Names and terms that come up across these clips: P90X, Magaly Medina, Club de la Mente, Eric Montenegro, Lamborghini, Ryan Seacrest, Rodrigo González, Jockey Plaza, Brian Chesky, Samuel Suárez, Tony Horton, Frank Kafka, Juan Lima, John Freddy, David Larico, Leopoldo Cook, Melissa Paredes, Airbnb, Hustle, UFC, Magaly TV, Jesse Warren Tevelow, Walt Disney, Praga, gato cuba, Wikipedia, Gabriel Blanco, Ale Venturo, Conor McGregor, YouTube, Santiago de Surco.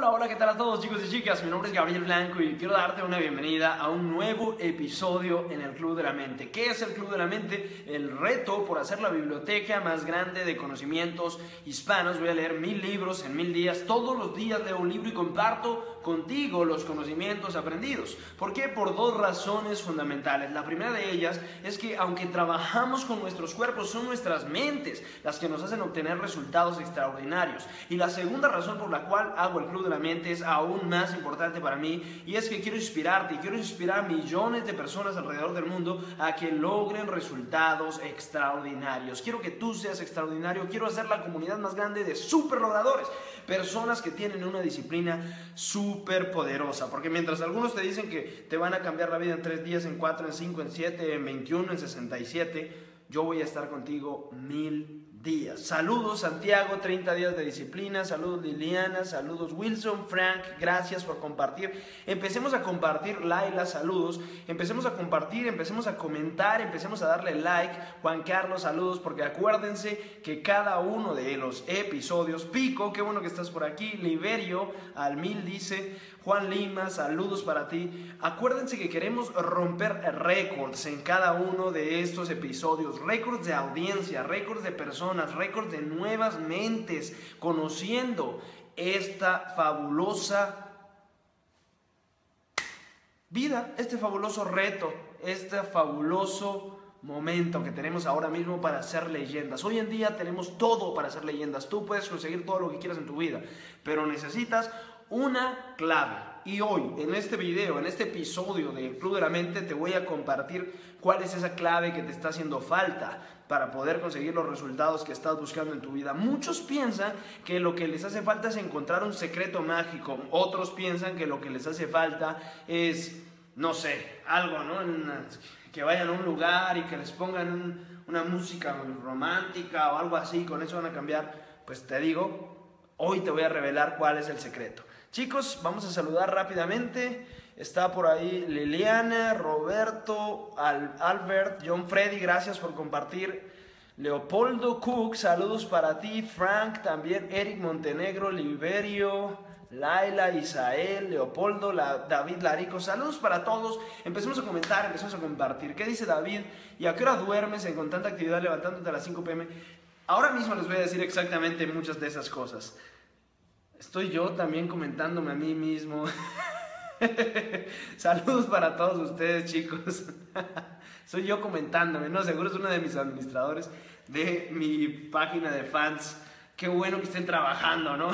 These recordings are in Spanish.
Hola, hola, ¿qué tal a todos chicos y chicas? Mi nombre es Gabriel Blanco y quiero darte una bienvenida a un nuevo episodio en el Club de la Mente. ¿Qué es el Club de la Mente? El reto por hacer la biblioteca más grande de conocimientos hispanos. Voy a leer 1000 libros en 1000 días. Todos los días leo un libro y comparto contigo los conocimientos aprendidos. ¿Por qué? Por dos razones fundamentales. La primera de ellas es que aunque trabajamos con nuestros cuerpos, son nuestras mentes las que nos hacen obtener resultados extraordinarios. Y la segunda razón por la cual hago el Club de la Mente es aún más importante para mí, y es que quiero inspirarte y quiero inspirar a millones de personas alrededor del mundo a que logren resultados extraordinarios. Quiero que tú seas extraordinario, quiero hacer la comunidad más grande de super logradores, personas que tienen una disciplina súper poderosa, porque mientras algunos te dicen que te van a cambiar la vida en 3 días, en 4, en 5, en 7, en 21, en 67, yo voy a estar contigo 1000 días. Saludos Santiago, 30 días de disciplina, saludos Liliana, saludos Wilson, Frank, gracias por compartir. Empecemos a compartir, Laila, saludos, empecemos a compartir, empecemos a comentar, empecemos a darle like. Juan Carlos, saludos, porque acuérdense que cada uno de los episodios, Pico, qué bueno que estás por aquí, Liberio, Almil dice, Juan Lima, saludos para ti. Acuérdense que queremos romper récords en cada uno de estos episodios, récords de audiencia, récords de personas, récords de nuevas mentes, conociendo esta fabulosa vida, este fabuloso reto, este fabuloso momento que tenemos ahora mismo para hacer leyendas. Hoy en día tenemos todo para hacer leyendas. Tú puedes conseguir todo lo que quieras en tu vida, pero necesitas una clave. Y hoy, en este video, en este episodio del Club de la Mente, te voy a compartir cuál es esa clave que te está haciendo falta para poder conseguir los resultados que estás buscando en tu vida. Muchos piensan que lo que les hace falta es encontrar un secreto mágico. Otros piensan que lo que les hace falta es, no sé, algo, ¿no? Que vayan a un lugar y que les pongan una música romántica o algo así, con eso van a cambiar. Pues te digo, hoy te voy a revelar cuál es el secreto. Chicos, vamos a saludar rápidamente. Está por ahí Liliana, Roberto, Albert, John Freddy, gracias por compartir. Leopoldo Cook, saludos para ti. Frank también, Eric Montenegro, Liberio, Laila, Isael, Leopoldo, David Larico, saludos para todos. Empecemos a comentar, empecemos a compartir. ¿Qué dice David? ¿Y a qué hora duermes con tanta actividad levantándote a las 5 p.m? Ahora mismo les voy a decir exactamente muchas de esas cosas. Estoy yo también comentándome a mí mismo. Saludos para todos ustedes, chicos. Soy yo comentándome, ¿no? Seguro es uno de mis administradores de mi página de fans. Qué bueno que estén trabajando, ¿no?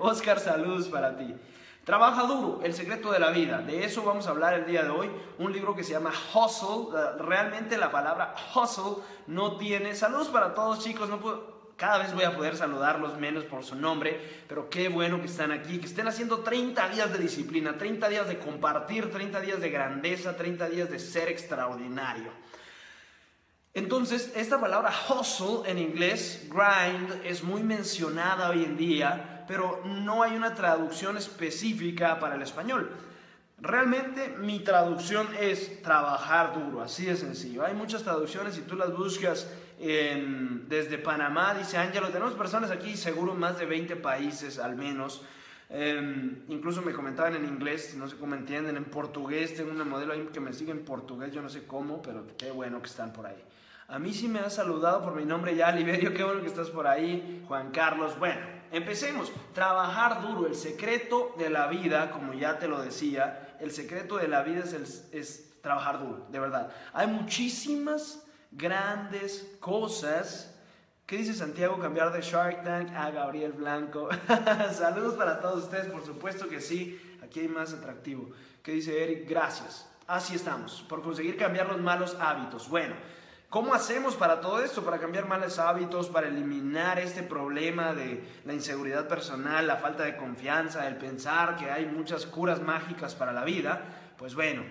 Oscar, saludos para ti. Trabaja duro, el secreto de la vida. De eso vamos a hablar el día de hoy. Un libro que se llama Hustle. Realmente la palabra hustle no tiene... Saludos para todos, chicos. No puedo... Cada vez voy a poder saludarlos menos por su nombre, pero qué bueno que están aquí, que estén haciendo 30 días de disciplina, 30 días de compartir, 30 días de grandeza, 30 días de ser extraordinario. Entonces, esta palabra hustle en inglés, grind, es muy mencionada hoy en día, pero no hay una traducción específica para el español. Realmente mi traducción es trabajar duro, así de sencillo. Hay muchas traducciones y tú las buscas desde Panamá, dice Ángelo. Tenemos personas aquí, seguro más de 20 países al menos. Incluso me comentaban en inglés, no sé cómo entienden, en portugués. Tengo una modelo ahí que me sigue en portugués, yo no sé cómo, pero qué bueno que están por ahí. A mí sí me has saludado por mi nombre ya, Liberio, qué bueno que estás por ahí. Juan Carlos, bueno. Empecemos, trabajar duro, el secreto de la vida, como ya te lo decía, el secreto de la vida es trabajar duro, de verdad. Hay muchísimas grandes cosas. ¿Qué dice Santiago? Cambiar de Shark Tank a Gabriel Blanco. Saludos para todos ustedes, por supuesto que sí, aquí hay más atractivo. ¿Qué dice Eric? Gracias, así estamos, por conseguir cambiar los malos hábitos. Bueno. ¿Cómo hacemos para todo esto? Para cambiar malos hábitos, para eliminar este problema de la inseguridad personal, la falta de confianza, el pensar que hay muchas curas mágicas para la vida. Pues bueno,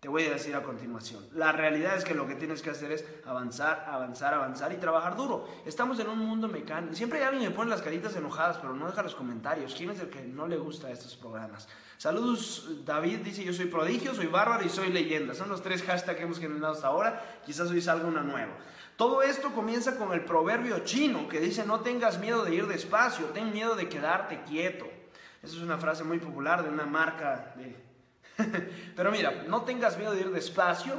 te voy a decir a continuación. La realidad es que lo que tienes que hacer es avanzar, avanzar, avanzar y trabajar duro. Estamos en un mundo mecánico. Siempre hay alguien que me pone las caritas enojadas, pero no deja los comentarios. ¿Quién es el que no le gusta estos programas? Saludos, David dice, yo soy prodigio, soy bárbaro y soy leyenda. Son los 3 hashtags que hemos generado hasta ahora. Quizás hoy salga uno nuevo. Todo esto comienza con el proverbio chino que dice, no tengas miedo de ir despacio, ten miedo de quedarte quieto. Esa es una frase muy popular de una marca de... Pero mira, no tengas miedo de ir despacio,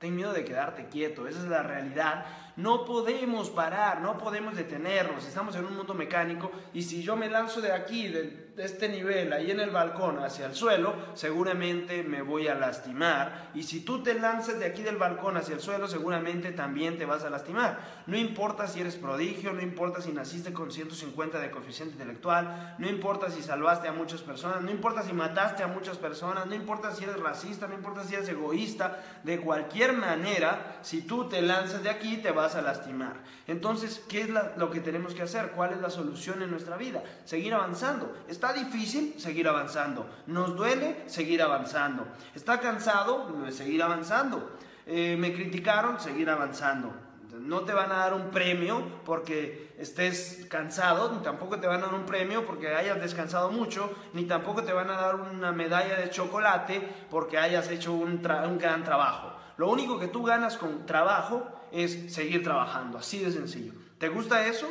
ten miedo de quedarte quieto, esa es la realidad. No podemos parar, no podemos detenernos, estamos en un mundo mecánico y si yo me lanzo de aquí, de este nivel, ahí en el balcón hacia el suelo, seguramente me voy a lastimar, y si tú te lanzas de aquí del balcón hacia el suelo, seguramente también te vas a lastimar. No importa si eres prodigio, no importa si naciste con 150 de coeficiente intelectual, no importa si salvaste a muchas personas, no importa si mataste a muchas personas, no importa si eres racista, no importa si eres egoísta, de cualquier manera, si tú te lanzas de aquí, te vas a lastimar. Entonces, ¿qué es lo que tenemos que hacer? ¿Cuál es la solución en nuestra vida? Seguir avanzando. Está difícil, seguir avanzando. Nos duele, seguir avanzando. Está cansado, seguir avanzando. Me criticaron, seguir avanzando. No te van a dar un premio porque estés cansado, ni tampoco te van a dar un premio porque hayas descansado mucho, ni tampoco te van a dar una medalla de chocolate porque hayas hecho un gran trabajo. Lo único que tú ganas con trabajo es seguir trabajando, así de sencillo. ¿Te gusta eso?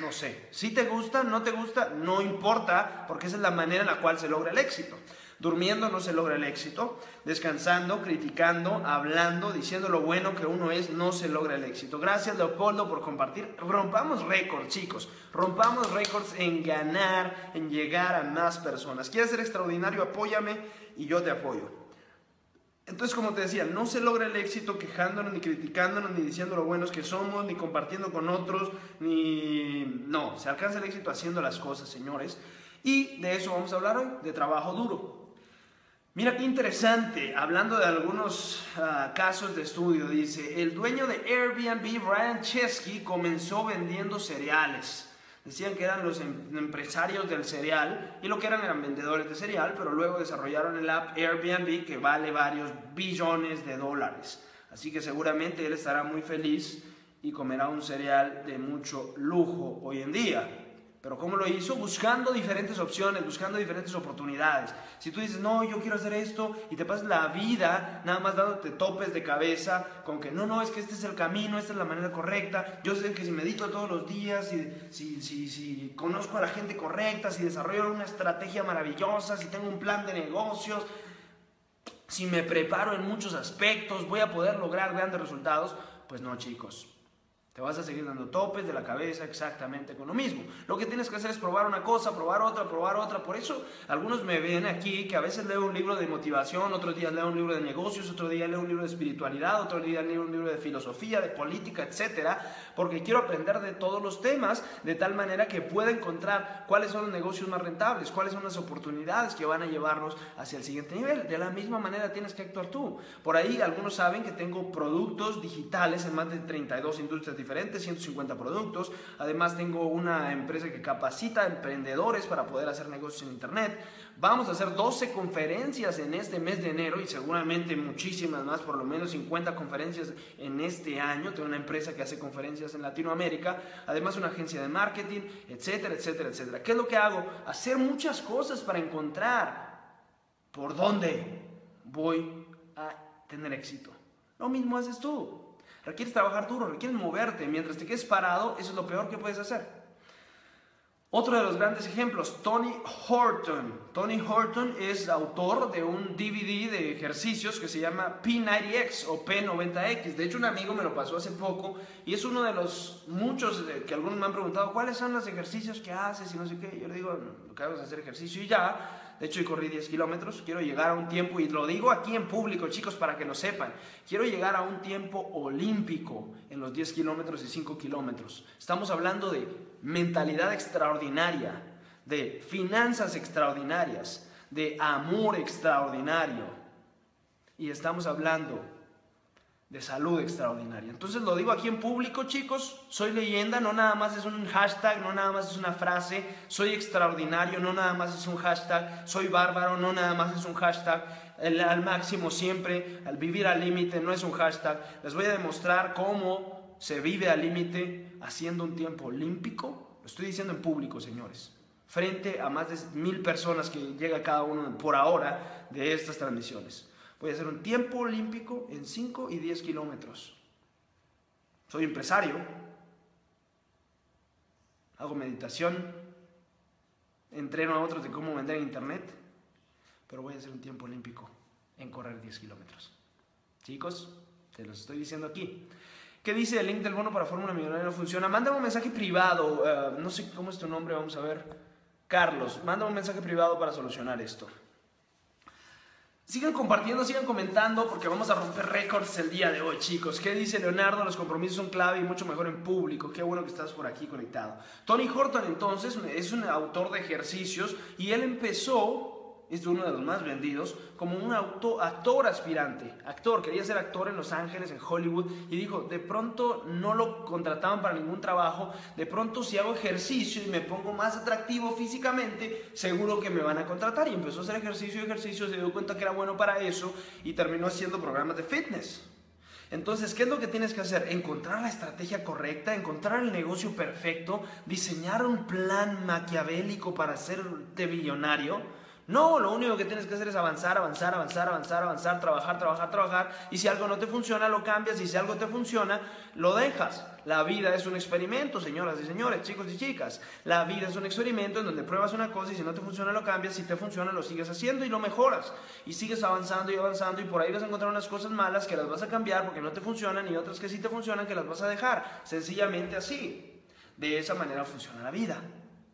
No sé. Si te gusta, no te gusta, no importa, porque esa es la manera en la cual se logra el éxito. Durmiendo no se logra el éxito, descansando, criticando, hablando, diciendo lo bueno que uno es, no se logra el éxito. Gracias, Leopoldo, por compartir. Rompamos récords, chicos. Rompamos récords en ganar, en llegar a más personas. ¿Quieres ser extraordinario? Apóyame y yo te apoyo. Entonces, como te decía, no se logra el éxito quejándonos, ni criticándonos, ni diciendo lo buenos que somos, ni compartiendo con otros, ni... No, se alcanza el éxito haciendo las cosas, señores. Y de eso vamos a hablar hoy, de trabajo duro. Mira qué interesante, hablando de algunos casos de estudio, dice, el dueño de Airbnb, Brian Chesky, comenzó vendiendo cereales. Decían que eran los empresarios del cereal y lo que eran vendedores de cereal, pero luego desarrollaron el app Airbnb que vale varios billones de dólares. Así que seguramente él estará muy feliz y comerá un cereal de mucho lujo hoy en día. Pero ¿cómo lo hizo? Buscando diferentes opciones, buscando diferentes oportunidades. Si tú dices, no, yo quiero hacer esto, y te pasas la vida nada más dándote topes de cabeza con que no, es que este es el camino, esta es la manera correcta, yo sé que si medito todos los días, si conozco a la gente correcta, si desarrollo una estrategia maravillosa, si tengo un plan de negocios, si me preparo en muchos aspectos, voy a poder lograr grandes resultados. Pues no, chicos. Te vas a seguir dando topes de la cabeza exactamente con lo mismo. Lo que tienes que hacer es probar una cosa, probar otra, probar otra. Por eso algunos me ven aquí que a veces leo un libro de motivación, otros días leo un libro de negocios, otros días leo un libro de espiritualidad, otros días leo un libro de filosofía, de política, etcétera, porque quiero aprender de todos los temas de tal manera que pueda encontrar cuáles son los negocios más rentables, cuáles son las oportunidades que van a llevarnos hacia el siguiente nivel. De la misma manera tienes que actuar tú. Por ahí algunos saben que tengo productos digitales en más de 32 industrias diferentes, 150 productos. Además tengo una empresa que capacita a emprendedores para poder hacer negocios en internet. Vamos a hacer 12 conferencias en este mes de enero y seguramente muchísimas más, por lo menos 50 conferencias en este año. Tengo una empresa que hace conferencias en Latinoamérica, además una agencia de marketing, etcétera, etcétera, etcétera. ¿Qué es lo que hago? Hacer muchas cosas para encontrar por dónde voy a tener éxito. Lo mismo haces tú. Requieres trabajar duro, requieres moverte. Mientras te quedes parado, eso es lo peor que puedes hacer. Otro de los grandes ejemplos, Tony Horton. Tony Horton es autor de un DVD de ejercicios que se llama P90X o P90X. De hecho, un amigo me lo pasó hace poco y es uno de los muchos que algunos me han preguntado, ¿cuáles son los ejercicios que haces? Y no sé qué. Yo le digo, lo que hago es hacer ejercicio y ya. De hecho, yo corrí 10 kilómetros, quiero llegar a un tiempo, y lo digo aquí en público, chicos, para que lo sepan, quiero llegar a un tiempo olímpico en los 10 kilómetros y 5 kilómetros. Estamos hablando de mentalidad extraordinaria, de finanzas extraordinarias, de amor extraordinario, y estamos hablando de salud extraordinaria. Entonces lo digo aquí en público, chicos, soy leyenda, no nada más es un hashtag, no nada más es una frase, soy extraordinario, no nada más es un hashtag, soy bárbaro, no nada más es un hashtag, al máximo siempre, al vivir al límite, no es un hashtag. Les voy a demostrar cómo se vive al límite haciendo un tiempo olímpico, lo estoy diciendo en público, señores, frente a más de 1000 personas que llega cada uno por ahora de estas transmisiones. Voy a hacer un tiempo olímpico en 5 y 10 kilómetros. Soy empresario. Hago meditación. entreno a otros de cómo vender en internet, pero voy a hacer un tiempo olímpico en correr 10 kilómetros. Chicos, te los estoy diciendo aquí. ¿Qué dice el link del bono para Fórmula Millonaria? No funciona. Mándame un mensaje privado. No sé cómo es tu nombre, vamos a ver. Carlos, mándame un mensaje privado para solucionar esto. Sigan compartiendo, sigan comentando, porque vamos a romper récords el día de hoy, chicos. ¿Qué dice Leonardo? Los compromisos son clave y mucho mejor en público. Qué bueno que estás por aquí conectado. Tony Horton, entonces, es un autor de ejercicios y él empezó, es uno de los más vendidos, como un actor aspirante. Actor, quería ser actor en Los Ángeles, en Hollywood, y dijo, de pronto no lo contrataban para ningún trabajo, de pronto si hago ejercicio y me pongo más atractivo físicamente, seguro que me van a contratar. Y empezó a hacer ejercicio, se dio cuenta que era bueno para eso y terminó haciendo programas de fitness. Entonces, ¿qué es lo que tienes que hacer? Encontrar la estrategia correcta, encontrar el negocio perfecto, diseñar un plan maquiavélico para hacerte billonario. No, lo único que tienes que hacer es avanzar, trabajar. Y si algo no te funciona, lo cambias. Y si algo te funciona, lo dejas. La vida es un experimento, señoras y señores, chicos y chicas. La vida es un experimento en donde pruebas una cosa y si no te funciona, lo cambias. Si te funciona, lo sigues haciendo y lo mejoras. Y sigues avanzando y avanzando. Y por ahí vas a encontrar unas cosas malas que las vas a cambiar porque no te funcionan y otras que sí te funcionan que las vas a dejar. Sencillamente así. De esa manera funciona la vida.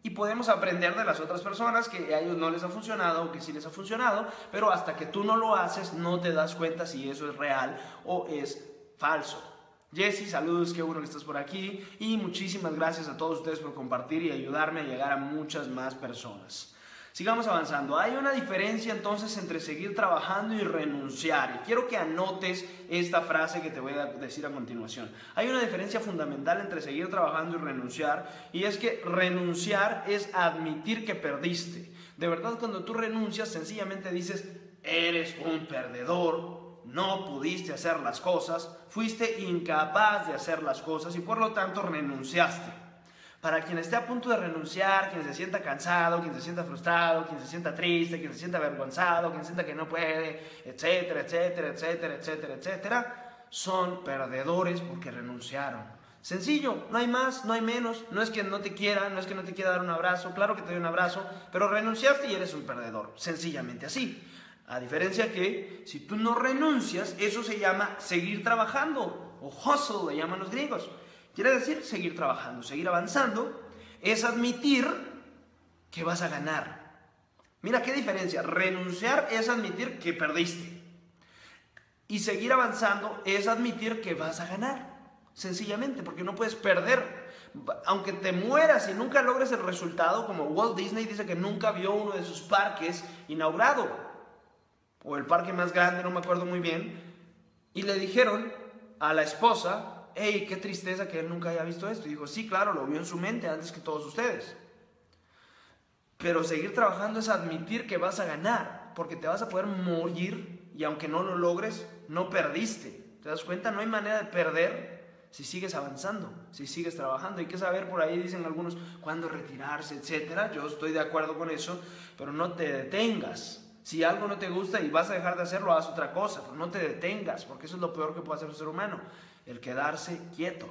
Y podemos aprender de las otras personas que a ellos no les ha funcionado o que sí les ha funcionado, pero hasta que tú no lo haces no te das cuenta si eso es real o es falso. Jesse, saludos, qué bueno que estás por aquí y muchísimas gracias a todos ustedes por compartir y ayudarme a llegar a muchas más personas. Sigamos avanzando. Hay una diferencia entonces entre seguir trabajando y renunciar. Y quiero que anotes esta frase que te voy a decir a continuación. Hay una diferencia fundamental entre seguir trabajando y renunciar. Y es que renunciar es admitir que perdiste. De verdad, cuando tú renuncias, sencillamente dices, eres un perdedor, no pudiste hacer las cosas, fuiste incapaz de hacer las cosas y por lo tanto renunciaste. Para quien esté a punto de renunciar, quien se sienta cansado, quien se sienta frustrado, quien se sienta triste, quien se sienta avergonzado, quien sienta que no puede, etcétera, etcétera, etcétera, etcétera, etcétera, son perdedores porque renunciaron. Sencillo, no hay más, no hay menos, no es que no te quiera, no es que no te quiera dar un abrazo, claro que te doy un abrazo, pero renunciaste y eres un perdedor, sencillamente así. A diferencia que si tú no renuncias, eso se llama seguir trabajando, o hustle le llaman los griegos. Quiere decir seguir trabajando, seguir avanzando, es admitir que vas a ganar. Mira qué diferencia, renunciar es admitir que perdiste y seguir avanzando es admitir que vas a ganar, sencillamente, porque no puedes perder. Aunque te mueras y nunca logres el resultado, como Walt Disney dice que nunca vio uno de sus parques inaugurado, o el parque más grande, no me acuerdo muy bien, y le dijeron a la esposa, ¡ey, qué tristeza que él nunca haya visto esto! Y dijo, sí, claro, lo vio en su mente antes que todos ustedes. Pero seguir trabajando es admitir que vas a ganar, porque te vas a poder morir y aunque no lo logres, no perdiste. ¿Te das cuenta? No hay manera de perder si sigues avanzando, si sigues trabajando. Hay que saber, por ahí dicen algunos, cuándo retirarse, etcétera. Yo estoy de acuerdo con eso, pero no te detengas. Si algo no te gusta y vas a dejar de hacerlo, haz otra cosa, pero no te detengas, porque eso es lo peor que puede hacer un ser humano. El quedarse quieto.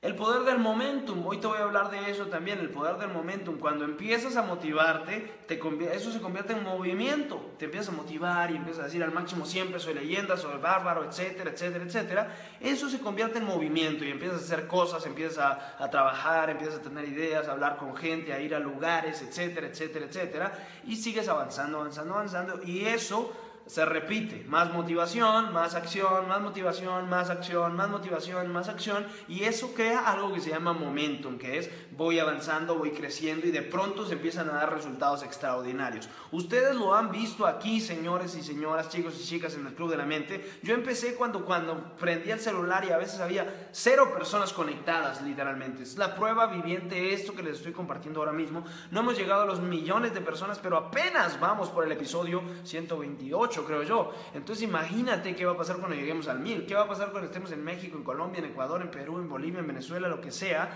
El poder del momentum. Hoy te voy a hablar de eso también. El poder del momentum. Cuando empiezas a motivarte, eso se convierte en movimiento. Te empiezas a motivar y empiezas a decir al máximo siempre soy leyenda, soy bárbaro, etcétera, etcétera, etcétera. Eso se convierte en movimiento y empiezas a hacer cosas, empiezas a trabajar, empiezas a tener ideas, a hablar con gente, a ir a lugares, etcétera, etcétera, etcétera. Y sigues avanzando, avanzando, avanzando. Y eso se repite, más motivación, más acción, más motivación, más acción, más motivación, más acción, y eso crea algo que se llama momentum, que es voy avanzando, voy creciendo y de pronto se empiezan a dar resultados extraordinarios. Ustedes lo han visto aquí, señores y señoras, chicos y chicas en el Club de la Mente. Yo empecé cuando prendía el celular y a veces había 0 personas conectadas, literalmente. Es la prueba viviente de esto que les estoy compartiendo ahora mismo. No hemos llegado a los millones de personas, pero apenas vamos por el episodio 128. Creo yo. Entonces imagínate qué va a pasar cuando lleguemos al 1000, qué va a pasar cuando estemos en México, en Colombia, en Ecuador, en Perú, en Bolivia, en Venezuela, lo que sea,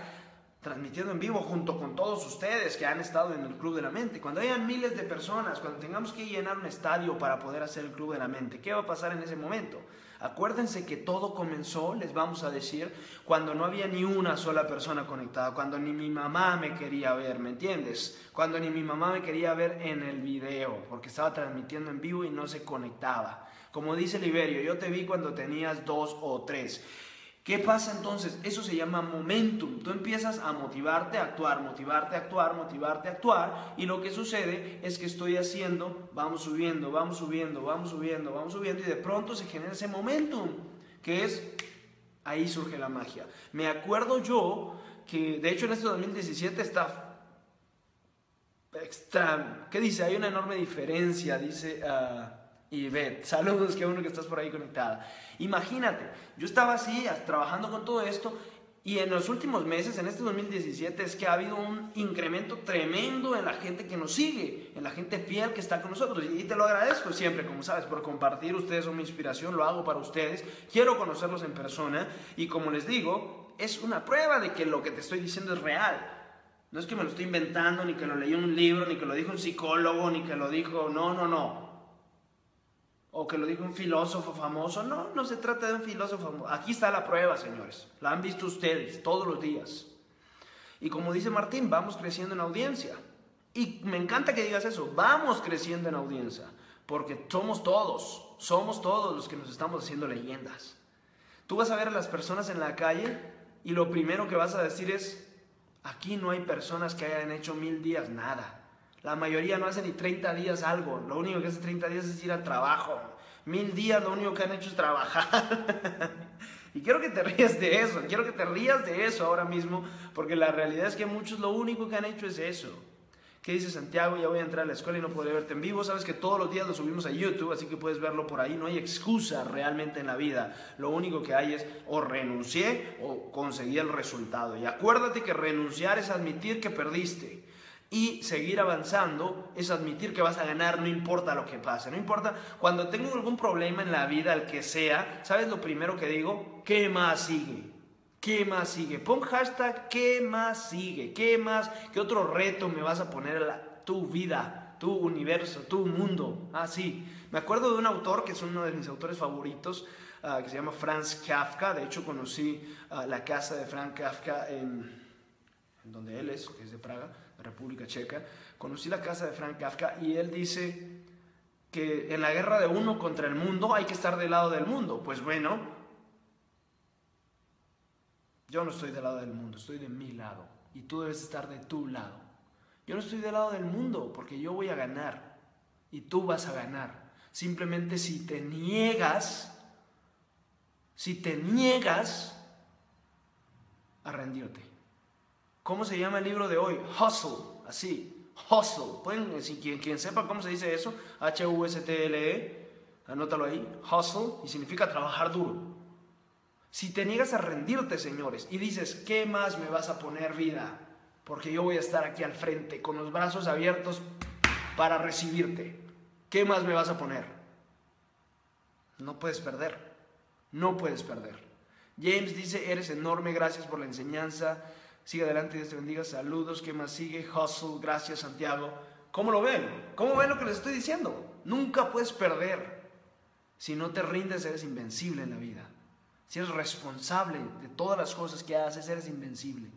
transmitiendo en vivo junto con todos ustedes que han estado en el Club de la Mente. Cuando hayan miles de personas, cuando tengamos que llenar un estadio para poder hacer el Club de la Mente, ¿qué va a pasar en ese momento? Acuérdense que todo comenzó, les vamos a decir, cuando no había ni una sola persona conectada, cuando ni mi mamá me quería ver, ¿me entiendes? Cuando ni mi mamá me quería ver en el video, porque estaba transmitiendo en vivo y no se conectaba. Como dice Liberio, yo te vi cuando tenías 2 o 3. ¿Qué pasa entonces? Eso se llama momentum. Tú empiezas a motivarte a actuar, motivarte a actuar, motivarte a actuar, y lo que sucede es que estoy haciendo, vamos subiendo, vamos subiendo, vamos subiendo, vamos subiendo, y de pronto se genera ese momentum, que es, ahí surge la magia. Me acuerdo yo que, de hecho, en este 2017 está extra, ¿qué dice? Hay una enorme diferencia, dice... Y Beth, saludos, qué bueno que estás por ahí conectada. Imagínate, yo estaba así, trabajando con todo esto, y en los últimos meses, en este 2017, es que ha habido un incremento tremendo en la gente que nos sigue, en la gente fiel que está con nosotros. Y te lo agradezco siempre, como sabes, por compartir. Ustedes son mi inspiración, lo hago para ustedes. Quiero conocerlos en persona, y como les digo, es una prueba de que lo que te estoy diciendo es real. No es que me lo estoy inventando, ni que lo leí en un libro, ni que lo dijo un psicólogo, ni que lo dijo... No, no, no. O que lo diga un filósofo famoso. No, no se trata de un filósofo famoso. Aquí está la prueba, señores. La han visto ustedes todos los días. Y como dice Martín, vamos creciendo en audiencia. Y me encanta que digas eso. Vamos creciendo en audiencia. Porque somos todos los que nos estamos haciendo leyendas. Tú vas a ver a las personas en la calle y lo primero que vas a decir es, aquí no hay personas que hayan hecho 1000 días nada. La mayoría no hace ni 30 días algo. Lo único que hace 30 días es ir al trabajo. 1000 días lo único que han hecho es trabajar. Y quiero que te rías de eso. Quiero que te rías de eso ahora mismo. Porque la realidad es que muchos lo único que han hecho es eso. ¿Qué dice Santiago? Ya voy a entrar a la escuela y no podré verte en vivo. Sabes que todos los días lo subimos a YouTube, así que puedes verlo por ahí. No hay excusa realmente en la vida. Lo único que hay es o renuncié o conseguí el resultado. Y acuérdate que renunciar es admitir que perdiste. Y seguir avanzando es admitir que vas a ganar, no importa lo que pase, no importa. Cuando tengo algún problema en la vida, el que sea, ¿sabes lo primero que digo? ¿Qué más sigue? ¿Qué más sigue? Pon hashtag ¿qué más sigue? ¿Qué más? ¿Qué otro reto me vas a poner en tu vida, tu universo, tu mundo? Ah, sí. Me acuerdo de un autor que es uno de mis autores favoritos, que se llama Frank Kafka. De hecho, conocí la casa de Frank Kafka en donde él es, que es de Praga, República Checa. Conocí la casa de Frank Kafka y él dice que en la guerra de uno contra el mundo hay que estar del lado del mundo. Pues bueno, yo no estoy del lado del mundo, estoy de mi lado, y tú debes estar de tu lado. Yo no estoy del lado del mundo porque yo voy a ganar y tú vas a ganar. Simplemente si te niegas a rendirte. ¿Cómo se llama el libro de hoy? Hustle, así, Hustle. Pueden, si quien sepa cómo se dice eso, H-U-S-T-L-E, anótalo ahí, Hustle, y significa trabajar duro. Si te niegas a rendirte, señores, y dices, ¿qué más me vas a poner, vida? Porque yo voy a estar aquí al frente, con los brazos abiertos para recibirte. ¿Qué más me vas a poner? No puedes perder, no puedes perder. James dice, eres enorme, gracias por la enseñanza. Sigue adelante, Dios te bendiga, saludos, ¿qué más sigue? Hustle, gracias Santiago. ¿Cómo lo ven? ¿Cómo ven lo que les estoy diciendo? Nunca puedes perder. Si no te rindes, eres invencible en la vida. Si eres responsable de todas las cosas que haces, eres invencible.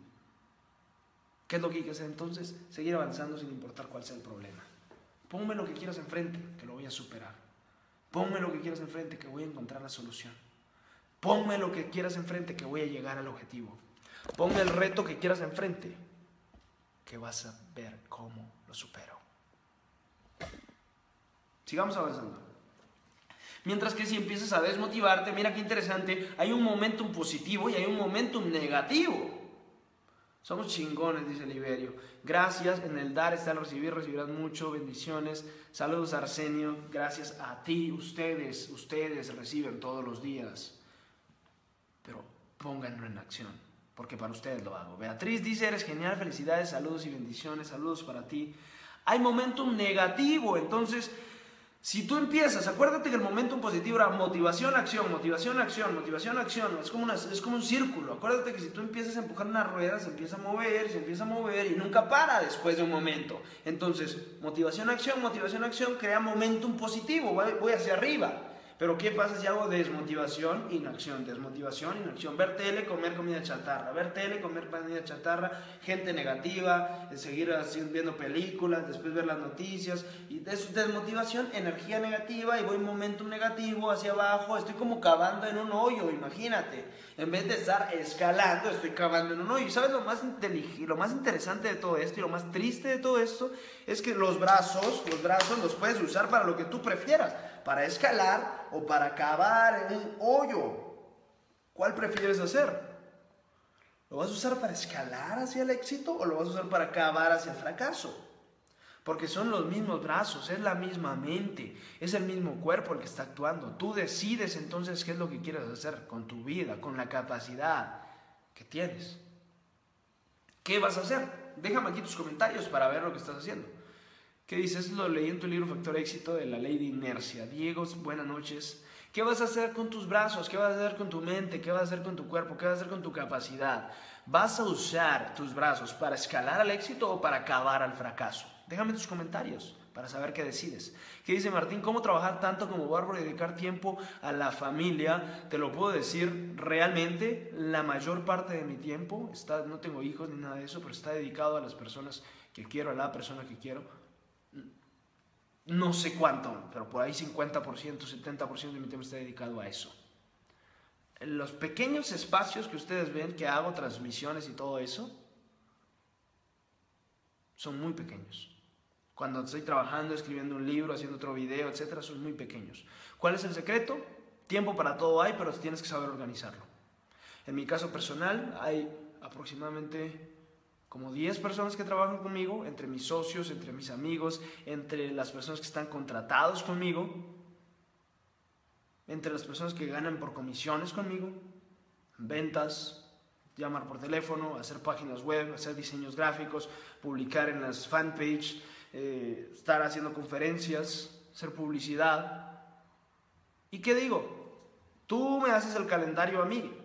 ¿Qué es lo que hay que hacer entonces? Seguir avanzando sin importar cuál sea el problema. Ponme lo que quieras enfrente, que lo voy a superar. Ponme lo que quieras enfrente, que voy a encontrar la solución. Ponme lo que quieras enfrente, que voy a llegar al objetivo. Ponga el reto que quieras enfrente, que vas a ver cómo lo supero. Sigamos avanzando. Mientras que si empiezas a desmotivarte, mira qué interesante, hay un momentum positivo y hay un momentum negativo. Somos chingones, dice Liberio. Gracias, en el dar está el recibir, recibirás mucho, bendiciones. Saludos, Arsenio, gracias a ti, ustedes reciben todos los días. Pero pónganlo en acción, porque para ustedes lo hago. Beatriz dice, eres genial, felicidades, saludos y bendiciones, saludos para ti. Hay momentum negativo, entonces, si tú empiezas, acuérdate que el momentum positivo era motivación, acción, motivación, acción, motivación, acción, es como un círculo. Acuérdate que si tú empiezas a empujar una rueda, se empieza a mover y nunca para después de un momento. Entonces, motivación, acción, crea momentum positivo, voy hacia arriba. Pero ¿qué pasa si hago desmotivación, inacción? Desmotivación, inacción. Ver tele, comer comida chatarra. Ver tele, comer comida chatarra. Gente negativa, seguir viendo películas, después ver las noticias. Y desmotivación, energía negativa, y voy momentum negativo hacia abajo. Estoy como cavando en un hoyo, imagínate. En vez de estar escalando, estoy cavando en un hoyo. ¿Sabes lo más inteligente, lo más interesante de todo esto y lo más triste de todo esto? Es que los brazos los puedes usar para lo que tú prefieras. Para escalar o para cavar en un hoyo. ¿Cuál prefieres hacer? ¿Lo vas a usar para escalar hacia el éxito o lo vas a usar para cavar hacia el fracaso? Porque son los mismos brazos, es la misma mente, es el mismo cuerpo el que está actuando. Tú decides entonces qué es lo que quieres hacer con tu vida, con la capacidad que tienes. ¿Qué vas a hacer? Déjame aquí tus comentarios para ver lo que estás haciendo. ¿Qué dices? Lo leí en tu libro Factor Éxito, de la ley de inercia. Diego, buenas noches. ¿Qué vas a hacer con tus brazos? ¿Qué vas a hacer con tu mente? ¿Qué vas a hacer con tu cuerpo? ¿Qué vas a hacer con tu capacidad? ¿Vas a usar tus brazos para escalar al éxito o para acabar al fracaso? Déjame tus comentarios para saber qué decides. ¿Qué dice Martín? ¿Cómo trabajar tanto como Bárbara y dedicar tiempo a la familia? Te lo puedo decir, realmente la mayor parte de mi tiempo está, no tengo hijos ni nada de eso, pero está dedicado a las personas que quiero, a la persona que quiero. No sé cuánto, pero por ahí 50%, 70% de mi tiempo está dedicado a eso. Los pequeños espacios que ustedes ven que hago, transmisiones y todo eso, son muy pequeños. Cuando estoy trabajando, escribiendo un libro, haciendo otro video, etcétera, son muy pequeños. ¿Cuál es el secreto? Tiempo para todo hay, pero tienes que saber organizarlo. En mi caso personal, hay aproximadamente como 10 personas que trabajan conmigo, entre mis socios, entre mis amigos, entre las personas que están contratados conmigo, entre las personas que ganan por comisiones conmigo, ventas, llamar por teléfono, hacer páginas web, hacer diseños gráficos, publicar en las fanpage, estar haciendo conferencias, hacer publicidad. ¿Y qué digo? Tú me haces el calendario a mí.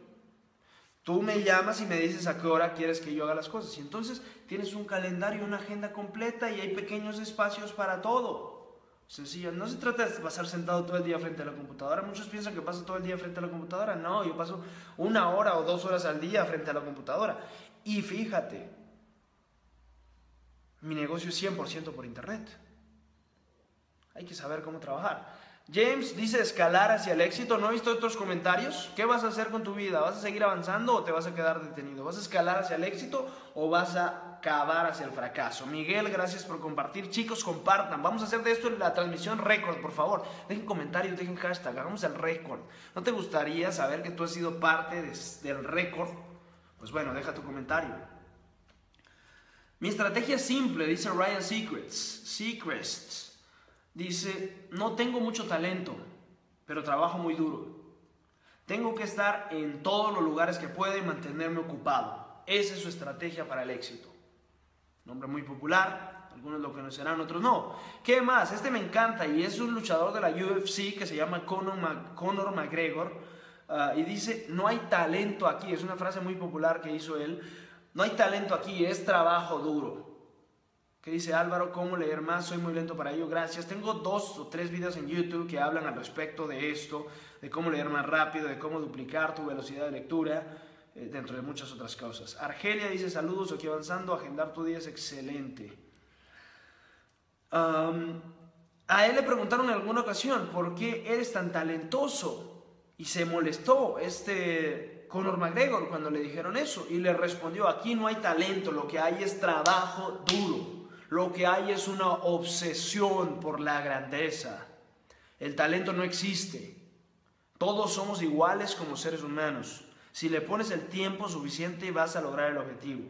Tú me llamas y me dices a qué hora quieres que yo haga las cosas. Y entonces tienes un calendario, una agenda completa y hay pequeños espacios para todo. Sencillo, no se trata de pasar sentado todo el día frente a la computadora. Muchos piensan que paso todo el día frente a la computadora. No, yo paso 1 hora o 2 horas al día frente a la computadora. Y fíjate, mi negocio es 100% por internet. Hay que saber cómo trabajar. James dice escalar hacia el éxito. ¿No he visto otros comentarios? ¿Qué vas a hacer con tu vida? ¿Vas a seguir avanzando o te vas a quedar detenido? ¿Vas a escalar hacia el éxito o vas a cavar hacia el fracaso? Miguel, gracias por compartir. Chicos, compartan. Vamos a hacer de esto la transmisión récord, por favor. Dejen comentarios, dejen hashtag, hagamos el récord. ¿No te gustaría saber que tú has sido parte del récord? Pues bueno, deja tu comentario. Mi estrategia es simple, dice Ryan Seacrest. Dice, no tengo mucho talento, pero trabajo muy duro. Tengo que estar en todos los lugares que pueda y mantenerme ocupado. Esa es su estrategia para el éxito. Nombre muy popular, algunos lo conocerán, otros no. ¿Qué más? Este me encanta y es un luchador de la UFC que se llama Conor McGregor. Y dice, no hay talento aquí. Es una frase muy popular que hizo él. No hay talento aquí, es trabajo duro. Que dice Álvaro, ¿cómo leer más? Soy muy lento para ello, gracias. Tengo 2 o 3 videos en YouTube que hablan al respecto de esto, de cómo leer más rápido, de cómo duplicar tu velocidad de lectura, dentro de muchas otras causas. Argelia dice, saludos, aquí avanzando, agendar tu día es excelente. A él le preguntaron en alguna ocasión, ¿por qué eres tan talentoso? Y se molestó Conor McGregor cuando le dijeron eso. Y le respondió, aquí no hay talento, lo que hay es trabajo duro. Lo que hay es una obsesión por la grandeza. El talento no existe. Todos somos iguales como seres humanos. Si le pones el tiempo suficiente vas a lograr el objetivo.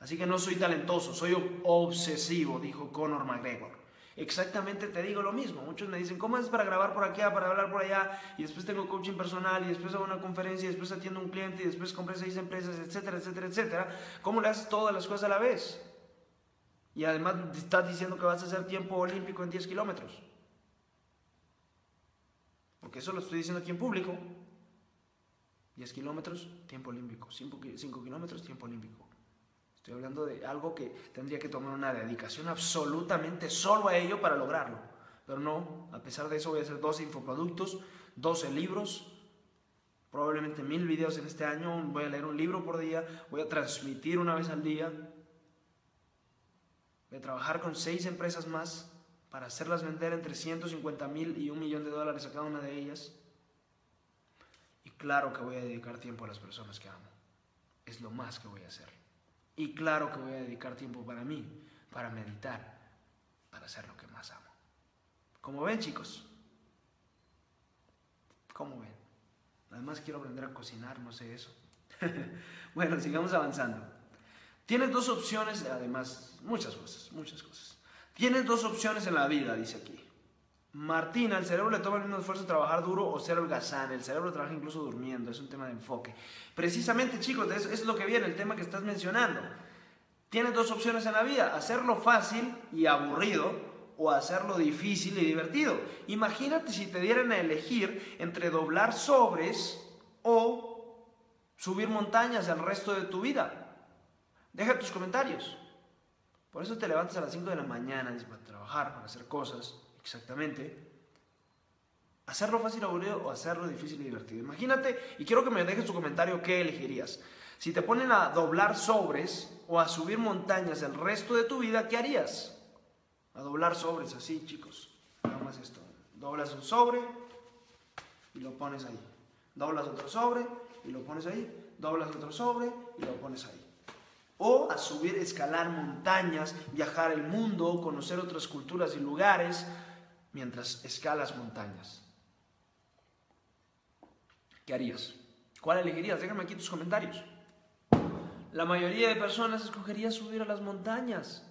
Así que no soy talentoso, soy obsesivo, dijo Conor McGregor. Exactamente te digo lo mismo. Muchos me dicen, ¿cómo es para grabar por aquí, para hablar por allá? Y después tengo coaching personal, y después hago una conferencia, y después atiendo a un cliente, y después compré 6 empresas, etcétera, etcétera, etcétera. ¿Cómo le haces todas las cosas a la vez? Y además te estás diciendo que vas a hacer tiempo olímpico en 10 kilómetros. Porque eso lo estoy diciendo aquí en público. 10 kilómetros, tiempo olímpico. 5 kilómetros, tiempo olímpico. Estoy hablando de algo que tendría que tomar una dedicación absolutamente solo a ello para lograrlo. Pero no, a pesar de eso voy a hacer 12 infoproductos, 12 libros, probablemente 1000 videos en este año. Voy a leer un libro por día, voy a transmitir una vez al día, voy a trabajar con 6 empresas más para hacerlas vender entre 150.000 y $1.000.000 a cada una de ellas. Y claro que voy a dedicar tiempo a las personas que amo, es lo más que voy a hacer. Y claro que voy a dedicar tiempo para mí, para meditar, para hacer lo que más amo. Como ven, chicos, como ven. Además quiero aprender a cocinar, no sé eso. Bueno, sigamos avanzando. Tienes dos opciones, además, muchas cosas. Tienes dos opciones en la vida, dice aquí. Martina, al cerebro le toma el mismo esfuerzo trabajar duro o ser holgazán. El cerebro trabaja incluso durmiendo, es un tema de enfoque. Precisamente, chicos, es lo que viene, el tema que estás mencionando. Tienes dos opciones en la vida, hacerlo fácil y aburrido o hacerlo difícil y divertido. Imagínate si te dieran a elegir entre doblar sobres o subir montañas el resto de tu vida. Deja tus comentarios. Por eso te levantas a las 5 de la mañana para trabajar, para hacer cosas, exactamente. Hacerlo fácil, aburrido o hacerlo difícil y divertido. Imagínate, y quiero que me dejes tu comentario, ¿qué elegirías? Si te ponen a doblar sobres o a subir montañas el resto de tu vida, ¿qué harías? A doblar sobres, así, chicos. Nada más esto. Doblas un sobre y lo pones ahí. Doblas otro sobre y lo pones ahí. Doblas otro sobre y lo pones ahí. O a subir, escalar montañas, viajar el mundo, conocer otras culturas y lugares mientras escalas montañas. ¿Qué harías? ¿Cuál elegirías? Déjame aquí tus comentarios. La mayoría de personas escogería subir a las montañas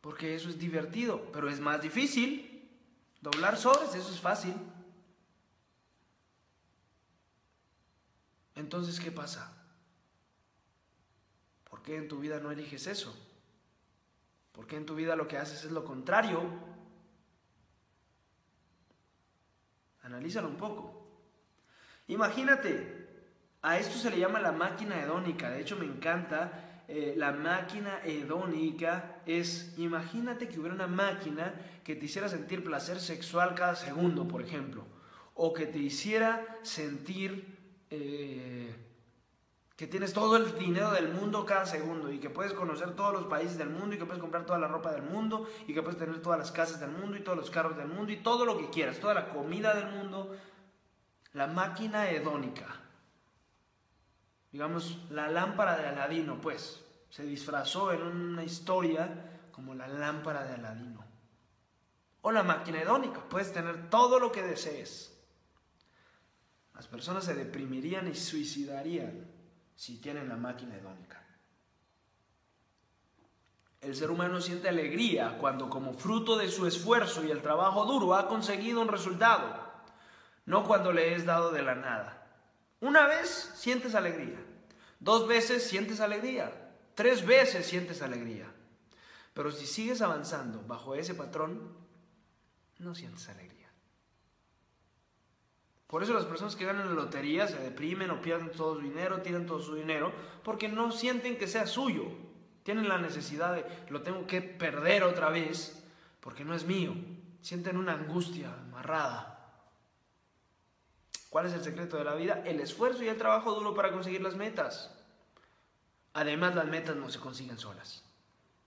porque eso es divertido, pero es más difícil. Doblar sobres, eso es fácil. Entonces, ¿qué pasa? ¿Por qué en tu vida no eliges eso? ¿Por qué en tu vida lo que haces es lo contrario? Analízalo un poco. Imagínate, a esto se le llama la máquina hedónica. De hecho, me encanta la máquina hedónica. Es, imagínate que hubiera una máquina que te hiciera sentir placer sexual cada segundo, por ejemplo, o que te hiciera sentir que tienes todo el dinero del mundo cada segundo, y que puedes conocer todos los países del mundo, y que puedes comprar toda la ropa del mundo, y que puedes tener todas las casas del mundo, y todos los carros del mundo, y todo lo que quieras, toda la comida del mundo. La máquina hedónica, digamos la lámpara de Aladino, pues se disfrazó en una historia como la lámpara de Aladino. O la máquina hedónica, puedes tener todo lo que desees. Las personas se deprimirían y suicidarían si tienen la máquina hedónica. El ser humano siente alegría cuando, como fruto de su esfuerzo y el trabajo duro, ha conseguido un resultado, no cuando le es dado de la nada. Una vez sientes alegría, 2 veces sientes alegría, 3 veces sientes alegría. Pero si sigues avanzando bajo ese patrón, no sientes alegría. Por eso las personas que ganan la lotería se deprimen o pierden todo su dinero, tiran todo su dinero, porque no sienten que sea suyo. Tienen la necesidad de, lo tengo que perder otra vez, porque no es mío. Sienten una angustia amarrada. ¿Cuál es el secreto de la vida? El esfuerzo y el trabajo duro para conseguir las metas. Además, las metas no se consiguen solas.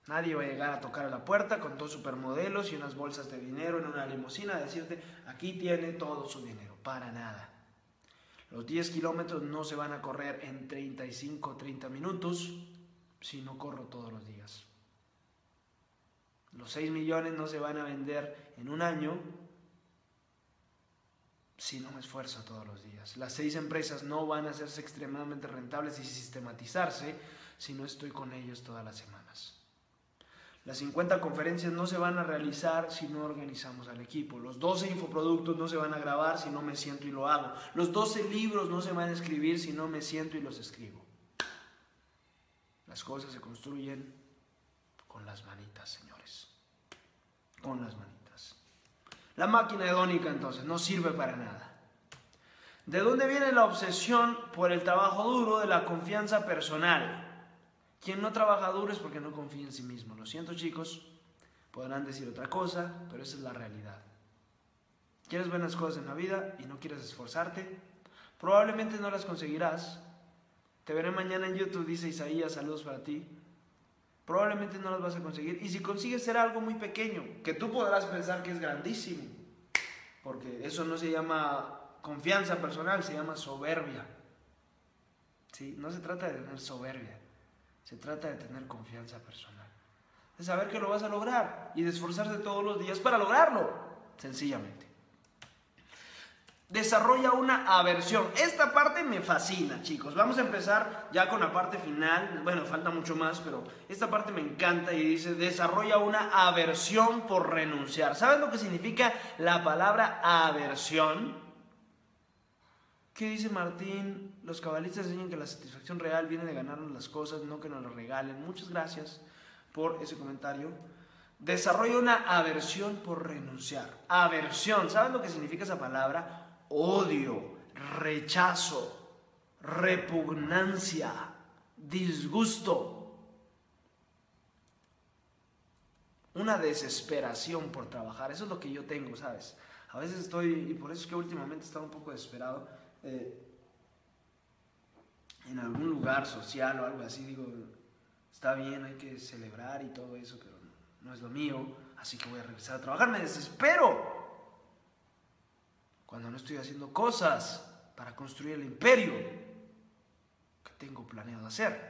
Nadie va a llegar a tocar a la puerta con 2 supermodelos y unas bolsas de dinero en una limusina a decirte, aquí tiene todo su dinero. Para nada. Los 10 kilómetros no se van a correr en 35 o 30 minutos si no corro todos los días. Los 6 millones no se van a vender en un año si no me esfuerzo todos los días. Las 6 empresas no van a hacerse extremadamente rentables y sistematizarse si no estoy con ellos todas las semanas. Las 50 conferencias no se van a realizar si no organizamos al equipo. Los 12 infoproductos no se van a grabar si no me siento y lo hago. Los 12 libros no se van a escribir si no me siento y los escribo. Las cosas se construyen con las manitas, señores. Con las manitas. La máquina hedónica, entonces, no sirve para nada. ¿De dónde viene la obsesión por el trabajo duro de la confianza personal? Quien no trabaja duro es porque no confía en sí mismo. Lo siento, chicos, podrán decir otra cosa, pero esa es la realidad. Quieres buenas cosas en la vida y no quieres esforzarte, probablemente no las conseguirás. Te veré mañana en YouTube, dice Isaías, saludos para ti. Probablemente no las vas a conseguir. Y si consigues, será algo muy pequeño, que tú podrás pensar que es grandísimo. Porque eso no se llama confianza personal, se llama soberbia. ¿Sí? No se trata de tener soberbia, se trata de tener confianza personal. De saber que lo vas a lograr y de esforzarte todos los días para lograrlo, sencillamente. Desarrolla una aversión. Esta parte me fascina, chicos. Vamos a empezar ya con la parte final. Bueno, falta mucho más, pero esta parte me encanta y dice, desarrolla una aversión por renunciar. ¿Sabes lo que significa la palabra aversión? ¿Qué dice Martín? Los cabalistas enseñan que la satisfacción real viene de ganarnos las cosas, no que nos las regalen. Muchas gracias por ese comentario. Desarrolla una aversión por renunciar. Aversión. ¿Sabes lo que significa esa palabra? Odio, rechazo, repugnancia, disgusto. Una desesperación por trabajar. Eso es lo que yo tengo, ¿sabes? A veces estoy, y por eso es que últimamente he estado un poco desesperado, en algún lugar social o algo así. Digo, está bien, hay que celebrar y todo eso, pero no es lo mío, así que voy a regresar a trabajar. Me desespero cuando no estoy haciendo cosas para construir el imperio que tengo planeado hacer.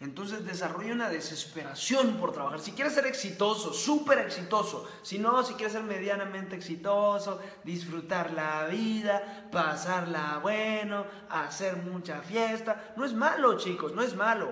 Entonces desarrollo una desesperación por trabajar. Si quieres ser exitoso, súper exitoso, si no, si quieres ser medianamente exitoso, disfrutar la vida, pasarla bueno, hacer mucha fiesta, no es malo, chicos, no es malo.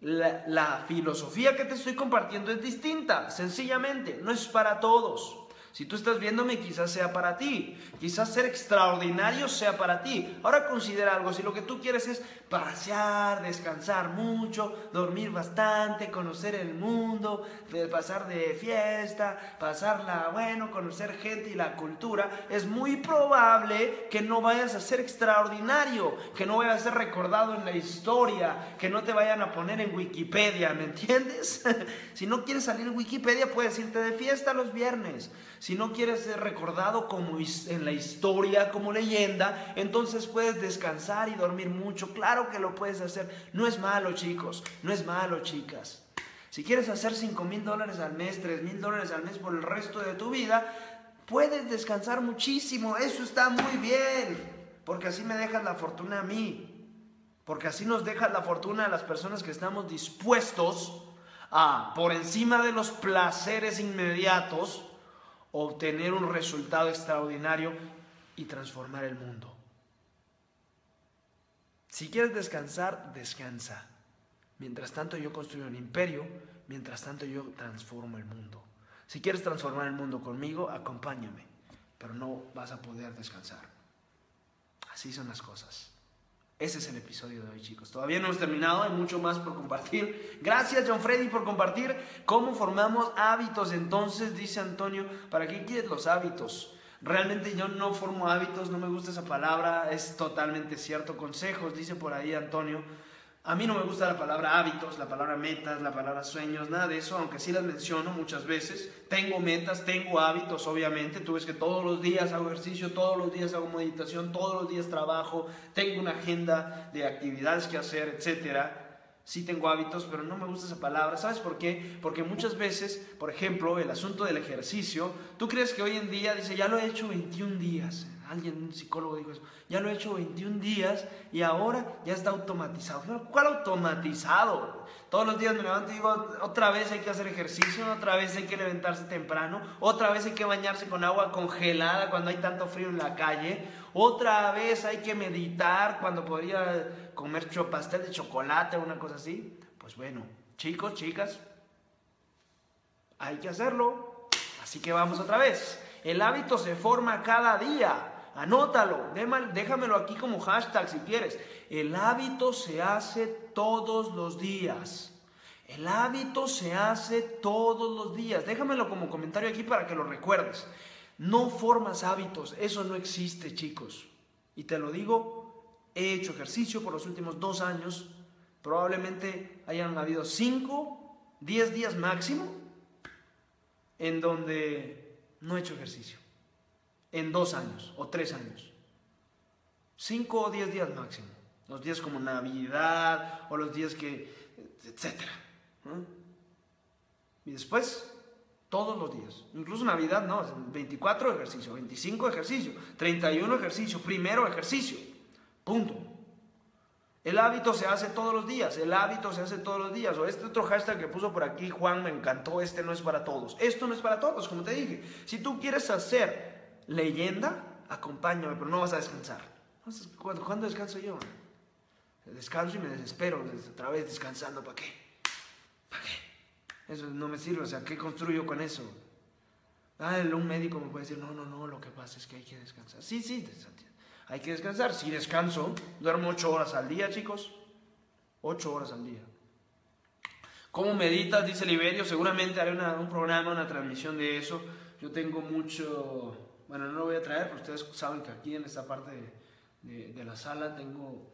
La filosofía que te estoy compartiendo es distinta, sencillamente, no es para todos. Si tú estás viéndome, quizás sea para ti. Quizás ser extraordinario sea para ti. Ahora considera algo. Si lo que tú quieres es pasear, descansar mucho, dormir bastante, conocer el mundo, pasar de fiesta, pasarla bueno, conocer gente y la cultura, es muy probable que no vayas a ser extraordinario, que no vayas a ser recordado en la historia, que no te vayan a poner en Wikipedia, ¿me entiendes? Si no quieres salir en Wikipedia, puedes irte de fiesta los viernes. Si no quieres ser recordado como en la historia, como leyenda, entonces puedes descansar y dormir mucho. Claro que lo puedes hacer. No es malo, chicos. No es malo, chicas. Si quieres hacer $5,000 al mes, $3,000 al mes por el resto de tu vida, puedes descansar muchísimo. Eso está muy bien. Porque así me dejas la fortuna a mí. Porque así nos dejas la fortuna a las personas que estamos dispuestos a, por encima de los placeres inmediatos, obtener un resultado extraordinario y transformar el mundo. Si quieres descansar, descansa. Mientras tanto yo construyo un imperio, mientras tanto yo transformo el mundo. Si quieres transformar el mundo conmigo, acompáñame, pero no vas a poder descansar. Así son las cosas. Ese es el episodio de hoy, chicos. Todavía no hemos terminado, hay mucho más por compartir. Gracias, John Freddy, por compartir. ¿Cómo formamos hábitos? Entonces, dice Antonio, ¿para qué quieres los hábitos? Realmente yo no formo hábitos, no me gusta esa palabra, es totalmente cierto. Consejos, dice por ahí Antonio. A mí no me gusta la palabra hábitos, la palabra metas, la palabra sueños, nada de eso, aunque sí las menciono muchas veces. Tengo metas, tengo hábitos, obviamente. Tú ves que todos los días hago ejercicio, todos los días hago meditación, todos los días trabajo, tengo una agenda de actividades que hacer, etc. Sí tengo hábitos, pero no me gusta esa palabra. ¿Sabes por qué? Porque muchas veces, por ejemplo, el asunto del ejercicio, tú crees que hoy en día, dice, ya lo he hecho 21 días. Alguien, un psicólogo dijo eso, ya lo he hecho 21 días y ahora ya está automatizado. ¿Cuál automatizado? Todos los días me levanto y digo, otra vez hay que hacer ejercicio, otra vez hay que levantarse temprano, otra vez hay que bañarse con agua congelada cuando hay tanto frío en la calle, otra vez hay que meditar cuando podría comer pastel de chocolate o una cosa así. Pues bueno, chicos, chicas, hay que hacerlo, así que vamos otra vez. El hábito se forma cada día. Anótalo, déjamelo aquí como hashtag si quieres. El hábito se hace todos los días. El hábito se hace todos los días. Déjamelo como comentario aquí para que lo recuerdes. No formas hábitos, eso no existe, chicos. Y te lo digo, he hecho ejercicio por los últimos 2 años. Probablemente hayan habido 5, 10 días máximo en donde no he hecho ejercicio. en 2 años o 3 años. 5 o 10 días máximo. Los días como Navidad o los días que... etcétera, ¿no? Y después... todos los días, incluso Navidad no, 24 ejercicio, 25 ejercicio, 31 ejercicio, primero ejercicio, punto. El hábito se hace todos los días, el hábito se hace todos los días, o este otro hashtag que puso por aquí Juan, me encantó, este no es para todos, esto no es para todos, como te dije, si tú quieres hacer leyenda, acompáñame, pero no vas a descansar. ¿Cuándo descanso yo? Descanso y me desespero, otra vez descansando, ¿para qué? ¿Para qué? Eso no me sirve, o sea, ¿qué construyo con eso? Ah, un médico me puede decir, no, no, no, lo que pasa es que hay que descansar. Sí, hay que descansar. Si descanso, duermo 8 horas al día, chicos. 8 horas al día. ¿Cómo meditas? Dice Liberio. Seguramente haré un programa, una transmisión de eso. Yo tengo mucho... bueno, no lo voy a traer, pero ustedes saben que aquí en esta parte de la sala tengo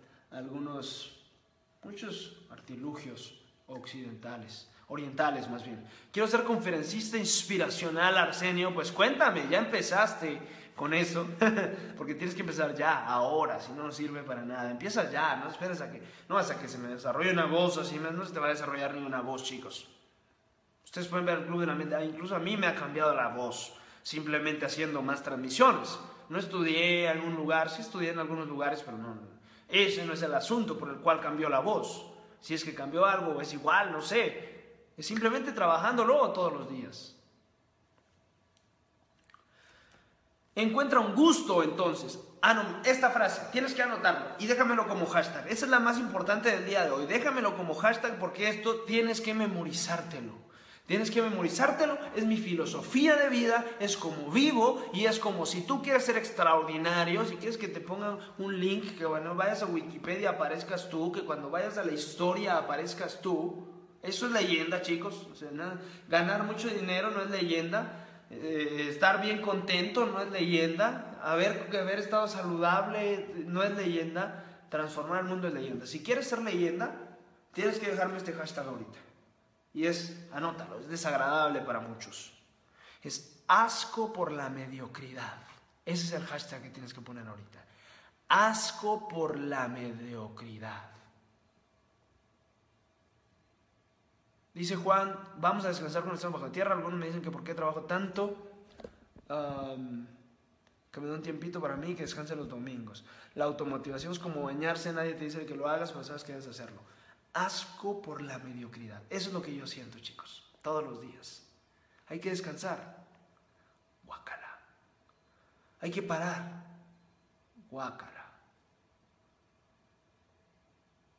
muchos artilugios orientales más bien. Quiero ser conferencista inspiracional, Arsenio. Pues cuéntame, ya empezaste con eso, porque tienes que empezar ya, ahora, si no, no sirve para nada. Empieza ya, no esperes a que, no hasta que se me desarrolle una voz, así no se te va a desarrollar ni una voz, chicos. Ustedes pueden ver el Club de la Mente, incluso a mí me ha cambiado la voz, simplemente haciendo más transmisiones. No estudié en algún lugar, sí estudié en algunos lugares, pero no, ese no es el asunto por el cual cambió la voz. Si es que cambió algo, o es igual, no sé. Es simplemente trabajándolo todos los días. Encuentra un gusto, entonces. Esta frase, tienes que anotarlo y déjamelo como hashtag. Esa es la más importante del día de hoy. Déjamelo como hashtag porque esto tienes que memorizártelo. Tienes que memorizártelo. Es mi filosofía de vida, es como vivo y es como si tú quieres ser extraordinario, si quieres que te pongan un link, que cuando vayas a Wikipedia aparezcas tú, que cuando vayas a la historia aparezcas tú. Eso es leyenda, chicos. O sea, ganar mucho dinero no es leyenda. Estar bien contento no es leyenda. Haber estado saludable no es leyenda. Transformar el mundo es leyenda. Si quieres ser leyenda, tienes que dejarme este hashtag ahorita. Y anótalo, es desagradable para muchos. Es asco por la mediocridad. Ese es el hashtag que tienes que poner ahorita. Asco por la mediocridad. Dice Juan, vamos a descansar cuando estamos bajo tierra. Algunos me dicen que por qué trabajo tanto, que me da un tiempito para mí, que descanse los domingos. La automotivación es como bañarse, nadie te dice que lo hagas, pero sabes que debes hacerlo. Asco por la mediocridad. Eso es lo que yo siento, chicos, todos los días. Hay que descansar. Guácala. Hay que parar. Guácala.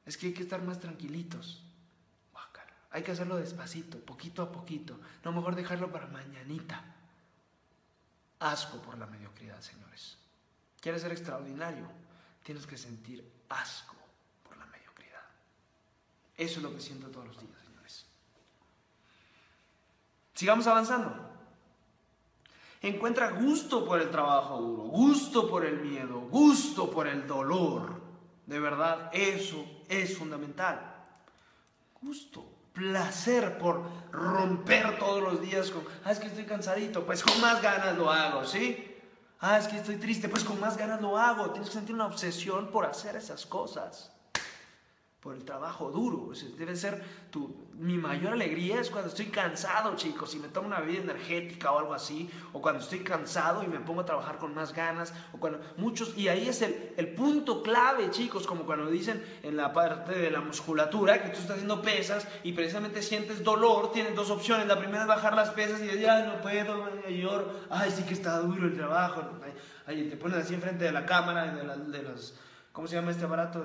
Es que hay que estar más tranquilitos. Hay que hacerlo despacito, poquito a poquito. No, mejor dejarlo para mañanita. Asco por la mediocridad, señores. ¿Quieres ser extraordinario? Tienes que sentir asco por la mediocridad. Eso es lo que siento todos los días, señores. Sigamos avanzando. Encuentra gusto por el trabajo duro, gusto por el miedo, gusto por el dolor. De verdad, eso es fundamental. Gusto. Placer por romper todos los días con, es que estoy cansadito, pues con más ganas lo hago, ¿sí? Es que estoy triste, pues con más ganas lo hago. Tienes que sentir una obsesión por hacer esas cosas, por el trabajo duro. O sea, debe ser mi mayor alegría es cuando estoy cansado, chicos, y me tomo una bebida energética o algo así, o cuando estoy cansado y me pongo a trabajar con más ganas, o cuando y ahí es el punto clave, chicos, como cuando dicen en la parte de la musculatura, que tú estás haciendo pesas y precisamente sientes dolor, tienes dos opciones, la primera es bajar las pesas y decir, no puedo, lloro, sí que está duro el trabajo, te pones así enfrente de la cámara, de los, ¿cómo se llama este aparato?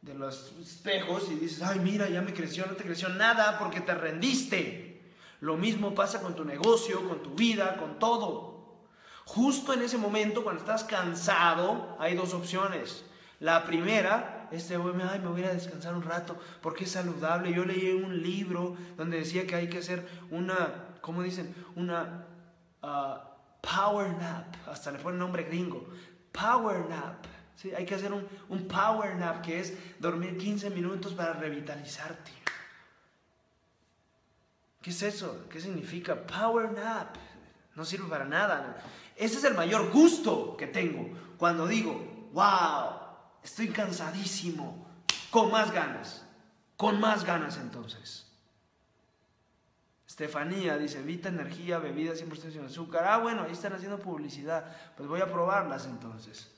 De los espejos y dices, mira, ya me creció, no te creció nada porque te rendiste. Lo mismo pasa con tu negocio, con tu vida, con todo. Justo en ese momento, cuando estás cansado, hay dos opciones. La primera, me voy a descansar un rato porque es saludable. Yo leí un libro donde decía que hay que hacer una, ¿cómo dicen? Una power nap, hasta le ponen nombre gringo, power nap. Sí, hay que hacer un power nap, que es dormir 15 minutos para revitalizarte. ¿Qué es eso? ¿Qué significa power nap? No sirve para nada. Ese es el mayor gusto que tengo cuando digo, wow, estoy cansadísimo, con más ganas entonces. Estefanía dice, Vita Energía, bebidas 100% sin azúcar. Ah, bueno, ahí están haciendo publicidad, pues voy a probarlas entonces.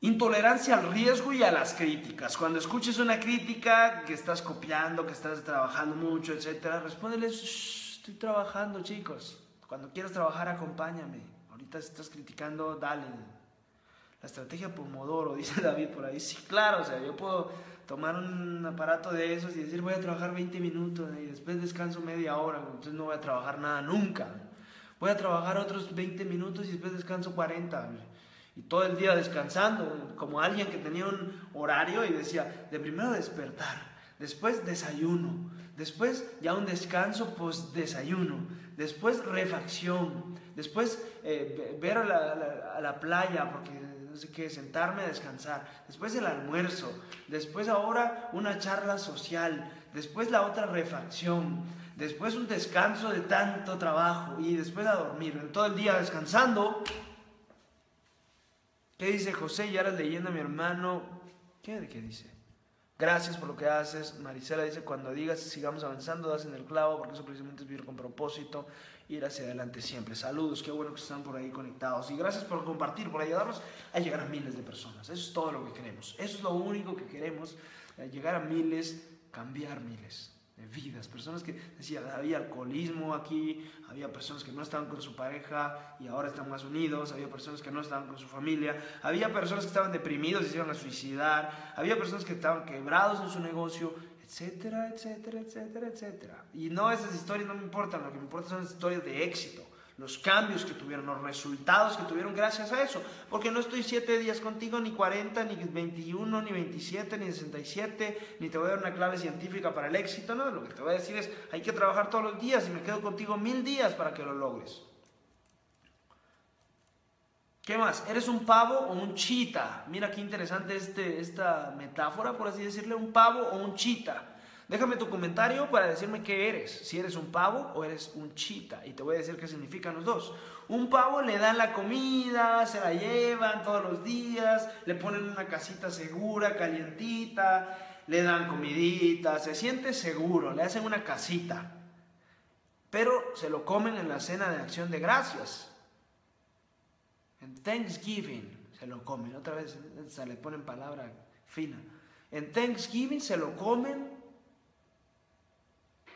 Intolerancia al riesgo y a las críticas. Cuando escuches una crítica que estás copiando, que estás trabajando mucho, etcétera, respóndeles, estoy trabajando, chicos. Cuando quieras trabajar, acompáñame. Ahorita si estás criticando, dale. La estrategia Pomodoro, dice David por ahí. Sí, claro, o sea, yo puedo tomar un aparato de esos y decir voy a trabajar 20 minutos y después descanso media hora, entonces no voy a trabajar nada nunca. Voy a trabajar otros 20 minutos y después descanso 40. Y todo el día descansando, como alguien que tenía un horario y decía, de primero despertar, después desayuno, después ya un descanso post desayuno, después refacción, después ver a la playa, porque no sé qué, sentarme a descansar, después el almuerzo, después ahora una charla social, después la otra refacción, después un descanso de tanto trabajo y después a dormir, todo el día descansando. ¿Qué dice José? Y ahora leyendo a mi hermano. ¿Qué dice? Gracias por lo que haces. Marisela dice, cuando digas sigamos avanzando, das en el clavo, porque eso precisamente es vivir con propósito, ir hacia adelante siempre. Saludos, qué bueno que están por ahí conectados. Y gracias por compartir, por ayudarnos a llegar a miles de personas. Eso es todo lo que queremos. Eso es lo único que queremos, llegar a miles, cambiar miles de vidas. Personas que, decía, había alcoholismo aquí, había personas que no estaban con su pareja y ahora están más unidos, había personas que no estaban con su familia, había personas que estaban deprimidos y se iban a suicidar, había personas que estaban quebrados en su negocio, etcétera, etcétera, etcétera, etcétera. Y no, esas historias no me importan, lo que me importa son las historias de éxito, los cambios que tuvieron, los resultados que tuvieron gracias a eso, porque no estoy 7 días contigo, ni 40, ni 21, ni 27, ni 67, ni te voy a dar una clave científica para el éxito, no, lo que te voy a decir es, hay que trabajar todos los días y me quedo contigo 1000 días para que lo logres. ¿Qué más? ¿Eres un pavo o un chita? Mira qué interesante esta metáfora, por así decirle, un pavo o un chita. Déjame tu comentario para decirme qué eres, si eres un pavo o eres un chita, y te voy a decir qué significan los dos. Un pavo le dan la comida, se la llevan todos los días, le ponen una casita segura, calientita, le dan comidita, se siente seguro, le hacen una casita, pero se lo comen en la cena de Acción de Gracias, en Thanksgiving se lo comen, otra vez se le ponen palabra fina, en Thanksgiving se lo comen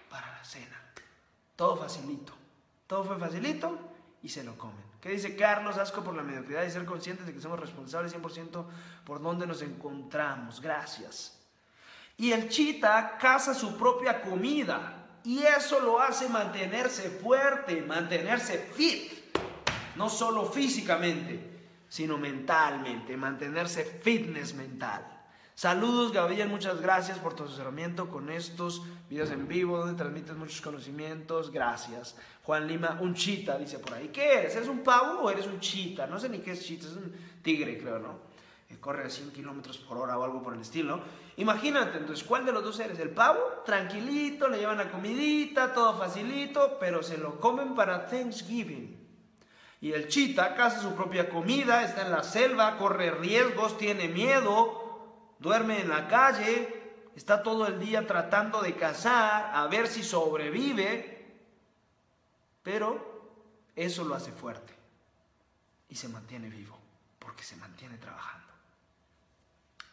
para la cena, todo fue facilito y se lo comen. ¿Qué dice Carlos? Asco por la mediocridad y ser conscientes de que somos responsables 100% por donde nos encontramos, gracias. Y el chita caza su propia comida y eso lo hace mantenerse fuerte, mantenerse fit, no solo físicamente, sino mentalmente, mantenerse fitness mental. Saludos Gabriel, muchas gracias por tu asesoramiento con estos videos en vivo donde transmites muchos conocimientos, gracias. Juan Lima, un chita, dice por ahí, ¿qué eres? ¿Eres un pavo o eres un chita? No sé ni qué es chita, es un tigre creo, ¿no? Que corre a 100 kilómetros por hora o algo por el estilo. Imagínate, entonces, ¿cuál de los dos eres? El pavo, tranquilito, le llevan la comidita, todo facilito, pero se lo comen para Thanksgiving. Y el chita caza su propia comida, está en la selva, corre riesgos, tiene miedo, duerme en la calle, está todo el día tratando de cazar, a ver si sobrevive, pero eso lo hace fuerte y se mantiene vivo, porque se mantiene trabajando.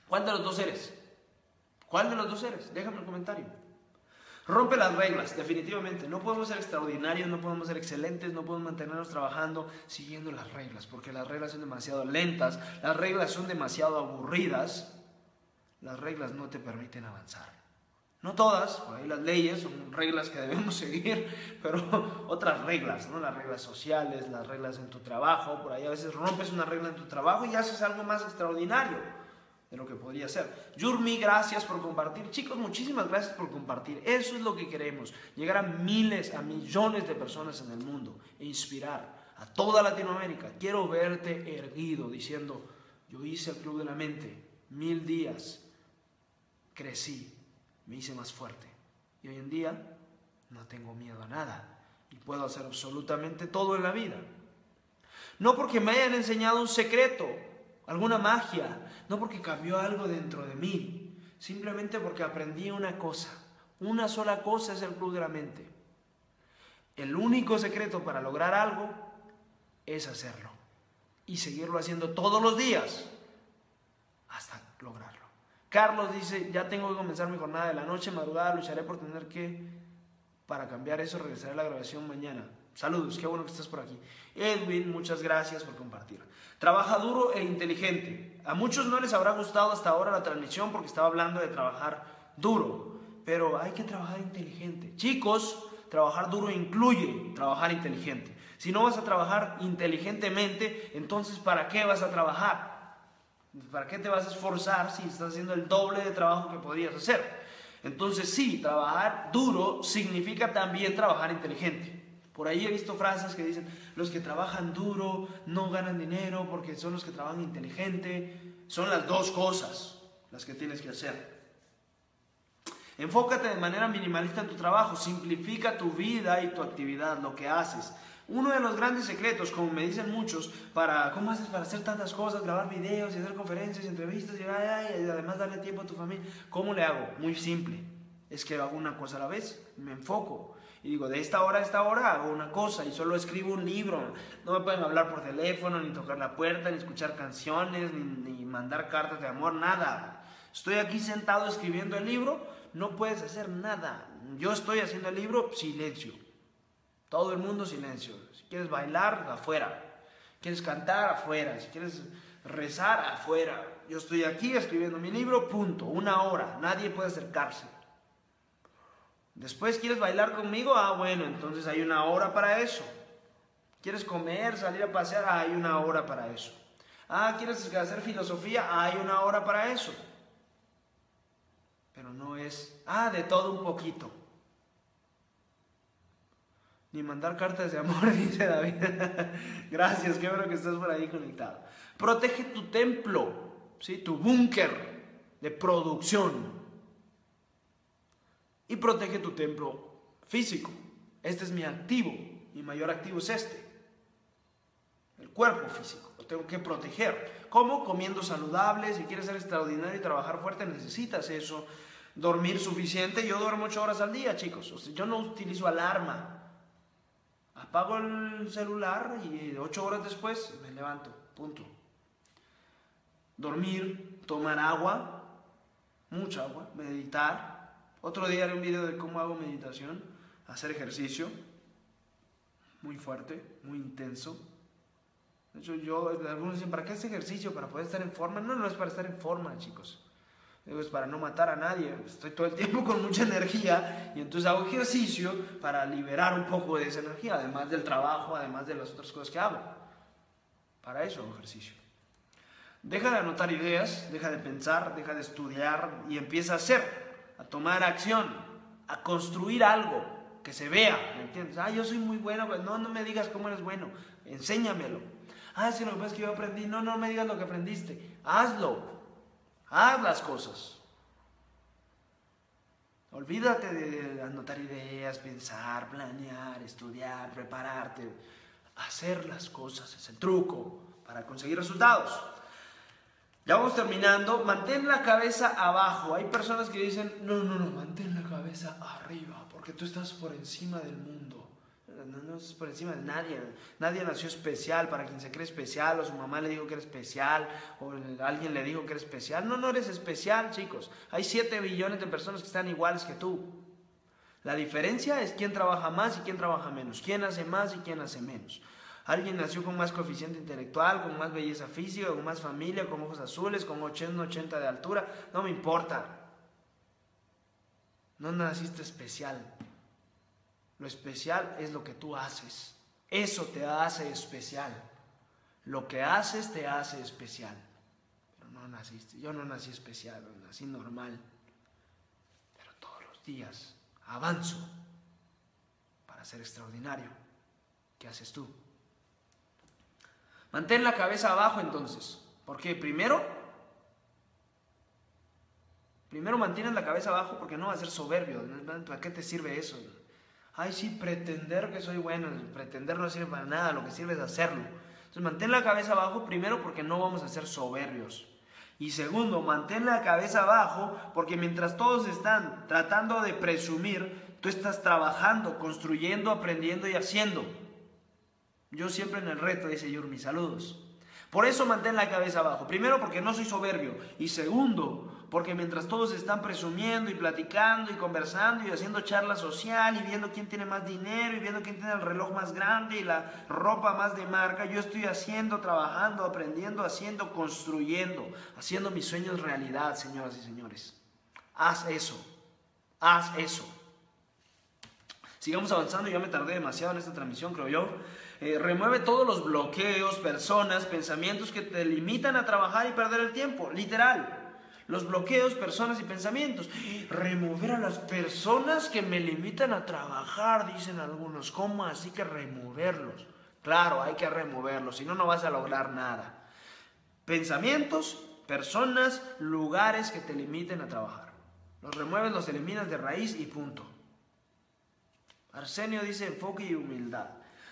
¿Cuál de los dos eres? ¿Cuál de los dos eres? Déjame el comentario. Rompe las reglas, definitivamente. No podemos ser extraordinarios, no podemos ser excelentes, no podemos mantenernos trabajando siguiendo las reglas, porque las reglas son demasiado lentas, las reglas son demasiado aburridas. Las reglas no te permiten avanzar. No todas, por ahí las leyes son reglas que debemos seguir, pero otras reglas, ¿no? Las reglas sociales, las reglas en tu trabajo, por ahí a veces rompes una regla en tu trabajo y haces algo más extraordinario de lo que podría ser. Yurmi, gracias por compartir. Chicos, muchísimas gracias por compartir. Eso es lo que queremos, llegar a miles, a millones de personas en el mundo e inspirar a toda Latinoamérica. Quiero verte erguido diciendo, yo hice el Club de la Mente, 1000 días. Crecí, me hice más fuerte y hoy en día no tengo miedo a nada y puedo hacer absolutamente todo en la vida. No porque me hayan enseñado un secreto, alguna magia, no porque cambió algo dentro de mí, simplemente porque aprendí una cosa. Una sola cosa es el Club de la Mente. El único secreto para lograr algo es hacerlo y seguirlo haciendo todos los días hasta lograrlo. Carlos dice, ya tengo que comenzar mi jornada de la noche, madrugada, lucharé por tener que... Para cambiar eso, regresaré a la grabación mañana. Saludos, qué bueno que estás por aquí. Edwin, muchas gracias por compartir. Trabaja duro e inteligente. A muchos no les habrá gustado hasta ahora la transmisión porque estaba hablando de trabajar duro, pero hay que trabajar inteligente. Chicos, trabajar duro incluye trabajar inteligente. Si no vas a trabajar inteligentemente, entonces ¿para qué vas a trabajar? ¿Para qué te vas a esforzar si estás haciendo el doble de trabajo que podrías hacer? Entonces sí, trabajar duro significa también trabajar inteligente. Por ahí he visto frases que dicen, los que trabajan duro no ganan dinero porque son los que trabajan inteligente. Son las dos cosas las que tienes que hacer. Enfócate de manera minimalista en tu trabajo, simplifica tu vida y tu actividad, lo que haces. Uno de los grandes secretos, como me dicen muchos, para cómo haces para hacer tantas cosas, grabar videos y hacer conferencias, entrevistas y además darle tiempo a tu familia. ¿Cómo le hago? Muy simple. Es que hago una cosa a la vez, me enfoco. Y digo, de esta hora a esta hora hago una cosa y solo escribo un libro. No me pueden hablar por teléfono, ni tocar la puerta, ni escuchar canciones, ni mandar cartas de amor, nada. Estoy aquí sentado escribiendo el libro, no puedes hacer nada. Yo estoy haciendo el libro, silencio. Todo el mundo silencio. Si quieres bailar, afuera. Quieres cantar, afuera. Si quieres rezar, afuera. Yo estoy aquí escribiendo mi libro, punto. Una hora. Nadie puede acercarse. Después, ¿quieres bailar conmigo? Ah, bueno, entonces hay una hora para eso. ¿Quieres comer, salir a pasear? Ah, hay una hora para eso. Ah, ¿quieres hacer filosofía? Ah, hay una hora para eso. Pero no es, de todo un poquito. Ni mandar cartas de amor, dice David. Gracias, qué bueno que estás por ahí conectado. Protege tu templo, ¿sí? Tu búnker de producción. Y protege tu templo físico. Este es mi activo. Mi mayor activo es este. El cuerpo físico. Lo tengo que proteger. ¿Cómo? Comiendo saludable. Si quieres ser extraordinario y trabajar fuerte, necesitas eso. Dormir suficiente. Yo duermo 8 horas al día, chicos. O sea, yo no utilizo alarma. Apago el celular y 8 horas después me levanto, punto. Dormir, tomar agua, mucha agua, meditar. Otro día haré un video de cómo hago meditación, hacer ejercicio, muy fuerte, muy intenso. De hecho, algunos dicen, ¿para qué es ejercicio? ¿Para poder estar en forma? No, no es para estar en forma, chicos. Es para no matar a nadie. Estoy todo el tiempo con mucha energía y entonces hago ejercicio para liberar un poco de esa energía, además del trabajo, además de las otras cosas que hago. Para eso hago ejercicio. Deja de anotar ideas, deja de pensar, deja de estudiar y empieza a hacer, a tomar acción, a construir algo que se vea, ¿me entiendes? Yo soy muy bueno, pues no me digas cómo eres bueno, enséñamelo. Si lo que pasa es que yo aprendí, no me digas lo que aprendiste, hazlo. Haz las cosas. Olvídate de anotar ideas, pensar, planear, estudiar, prepararte. Hacer las cosas es el truco para conseguir resultados. Ya vamos terminando. Mantén la cabeza abajo. Hay personas que dicen, no, mantén la cabeza arriba, porque tú estás por encima del mundo. No es por encima de nadie. Nadie nació especial para quien se cree especial, o su mamá le dijo que era especial, o alguien le dijo que era especial. No eres especial, chicos. Hay 7 billones de personas que están iguales que tú. La diferencia es quién trabaja más y quién trabaja menos, quién hace más y quién hace menos. Alguien nació con más coeficiente intelectual, con más belleza física, con más familia, con ojos azules, con 80 de altura. No me importa. No naciste especial. Lo especial es lo que tú haces. Eso te hace especial. Lo que haces te hace especial. Pero no naciste. Yo no nací especial, nací normal. Pero todos los días avanzo para ser extraordinario. ¿Qué haces tú? Mantén la cabeza abajo entonces. Porque primero mantienes la cabeza abajo porque no vas a ser soberbio. ¿Para qué te sirve eso? Ay, sí, pretender que soy bueno, pretender no sirve para nada, lo que sirve es hacerlo. Entonces, mantén la cabeza abajo, primero, porque no vamos a ser soberbios. Y segundo, mantén la cabeza abajo, porque mientras todos están tratando de presumir, tú estás trabajando, construyendo, aprendiendo y haciendo. Yo siempre en el reto, dice Yur, mis saludos. Por eso mantén la cabeza abajo. Primero, porque no soy soberbio. Y segundo, porque mientras todos están presumiendo y platicando y conversando y haciendo charla social y viendo quién tiene más dinero y viendo quién tiene el reloj más grande y la ropa más de marca, yo estoy haciendo, trabajando, aprendiendo, haciendo, construyendo, haciendo mis sueños realidad, señoras y señores. Haz eso. Haz eso. Sigamos avanzando. Yo me tardé demasiado en esta transmisión, creo yo. Remueve todos los bloqueos, personas, pensamientos que te limitan a trabajar y perder el tiempo. Literal. Los bloqueos, personas y pensamientos. Remover a las personas que me limitan a trabajar, dicen algunos. ¿Cómo así que removerlos? Claro, hay que removerlos, si no, no vas a lograr nada. Pensamientos, personas, lugares que te limiten a trabajar. Los remueves, los eliminas de raíz y punto. Arsenio dice enfoque y humildad.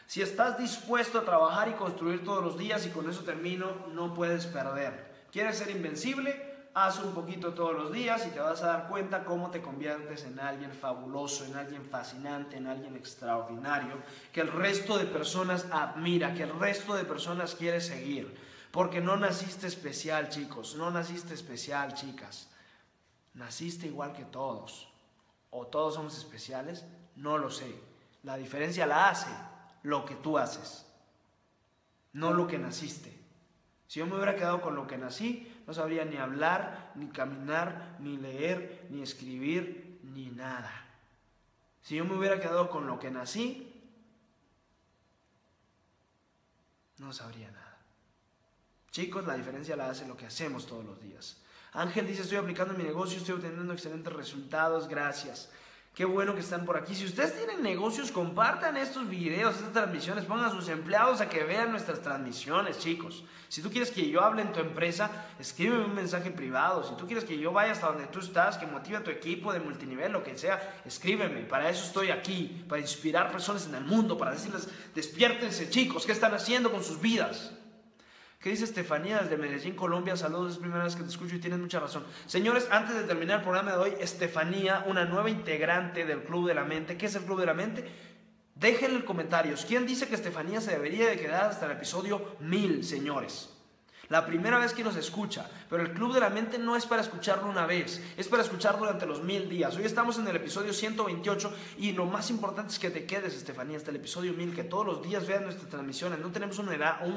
Si estás dispuesto a trabajar y construir todos los días, y con eso termino, no puedes perder. ¿Quieres ser invencible? Haz un poquito todos los días y te vas a dar cuenta cómo te conviertes en alguien fabuloso, en alguien fascinante, en alguien extraordinario, que el resto de personas admira, que el resto de personas quiere seguir. Porque no naciste especial, chicos, no naciste especial, chicas. Naciste igual que todos. ¿O todos somos especiales? No lo sé. La diferencia la hace lo que tú haces, no lo que naciste. Si yo me hubiera quedado con lo que nací, no sabría ni hablar, ni caminar, ni leer, ni escribir, ni nada. Si yo me hubiera quedado con lo que nací, no sabría nada. Chicos, la diferencia la hace lo que hacemos todos los días. Ángel dice, estoy aplicando mi negocio, estoy obteniendo excelentes resultados, gracias. Qué bueno que están por aquí. Si ustedes tienen negocios, compartan estos videos, estas transmisiones. Pongan a sus empleados a que vean nuestras transmisiones, chicos. Si tú quieres que yo hable en tu empresa, escríbeme un mensaje privado. Si tú quieres que yo vaya hasta donde tú estás, que motive a tu equipo de multinivel, lo que sea, escríbeme. Para eso estoy aquí, para inspirar personas en el mundo, para decirles, despiértense, chicos, ¿qué están haciendo con sus vidas? ¿Qué dice Estefanía desde Medellín, Colombia? Saludos, es la primera vez que te escucho y tienes mucha razón. Señores, antes de terminar el programa de hoy, Estefanía, una nueva integrante del Club de la Mente. ¿Qué es el Club de la Mente? Déjenle en comentarios. ¿Quién dice que Estefanía se debería de quedar hasta el episodio 1000, señores? La primera vez que nos escucha, pero el Club de la Mente no es para escucharlo una vez, es para escuchar durante los 1000 días. Hoy estamos en el episodio 128 y lo más importante es que te quedes, Estefanía, hasta el episodio 1000, que todos los días veas nuestras transmisiones. No tenemos un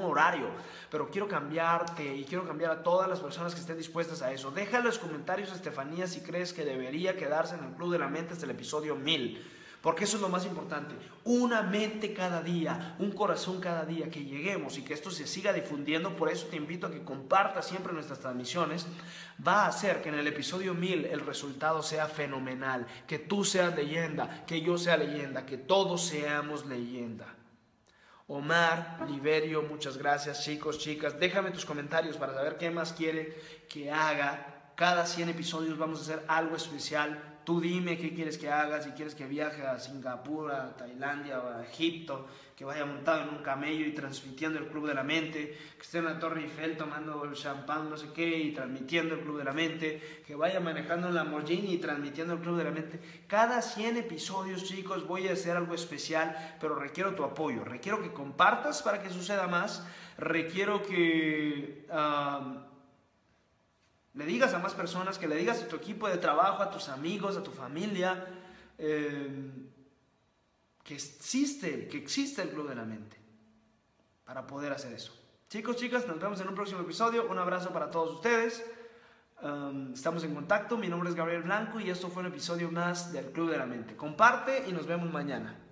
horario, pero quiero cambiarte y quiero cambiar a todas las personas que estén dispuestas a eso. Deja en los comentarios, Estefanía, si crees que debería quedarse en el Club de la Mente hasta el episodio 1000. Porque eso es lo más importante, una mente cada día, un corazón cada día, que lleguemos y que esto se siga difundiendo. Por eso te invito a que compartas siempre nuestras transmisiones. Va a hacer que en el episodio 1000 el resultado sea fenomenal, que tú seas leyenda, que yo sea leyenda, que todos seamos leyenda. Omar, Liberio, muchas gracias, chicos, chicas. Déjame tus comentarios para saber qué más quiere que haga. Cada 100 episodios vamos a hacer algo especial. Tú dime qué quieres que haga, si quieres que viaje a Singapur, a Tailandia o a Egipto, que vaya montado en un camello y transmitiendo el Club de la Mente, que esté en la Torre Eiffel tomando el champán, no sé qué, y transmitiendo el Club de la Mente, que vaya manejando un Lamborghini y transmitiendo el Club de la Mente. Cada 100 episodios, chicos, voy a hacer algo especial, pero requiero tu apoyo, requiero que compartas para que suceda más, requiero que... le digas a más personas, que le digas a tu equipo de trabajo, a tus amigos, a tu familia, que existe el Club de la Mente para poder hacer eso. Chicos, chicas, nos vemos en un próximo episodio. Un abrazo para todos ustedes. Estamos en contacto. Mi nombre es Gabriel Blanco y esto fue un episodio más del Club de la Mente. Comparte y nos vemos mañana.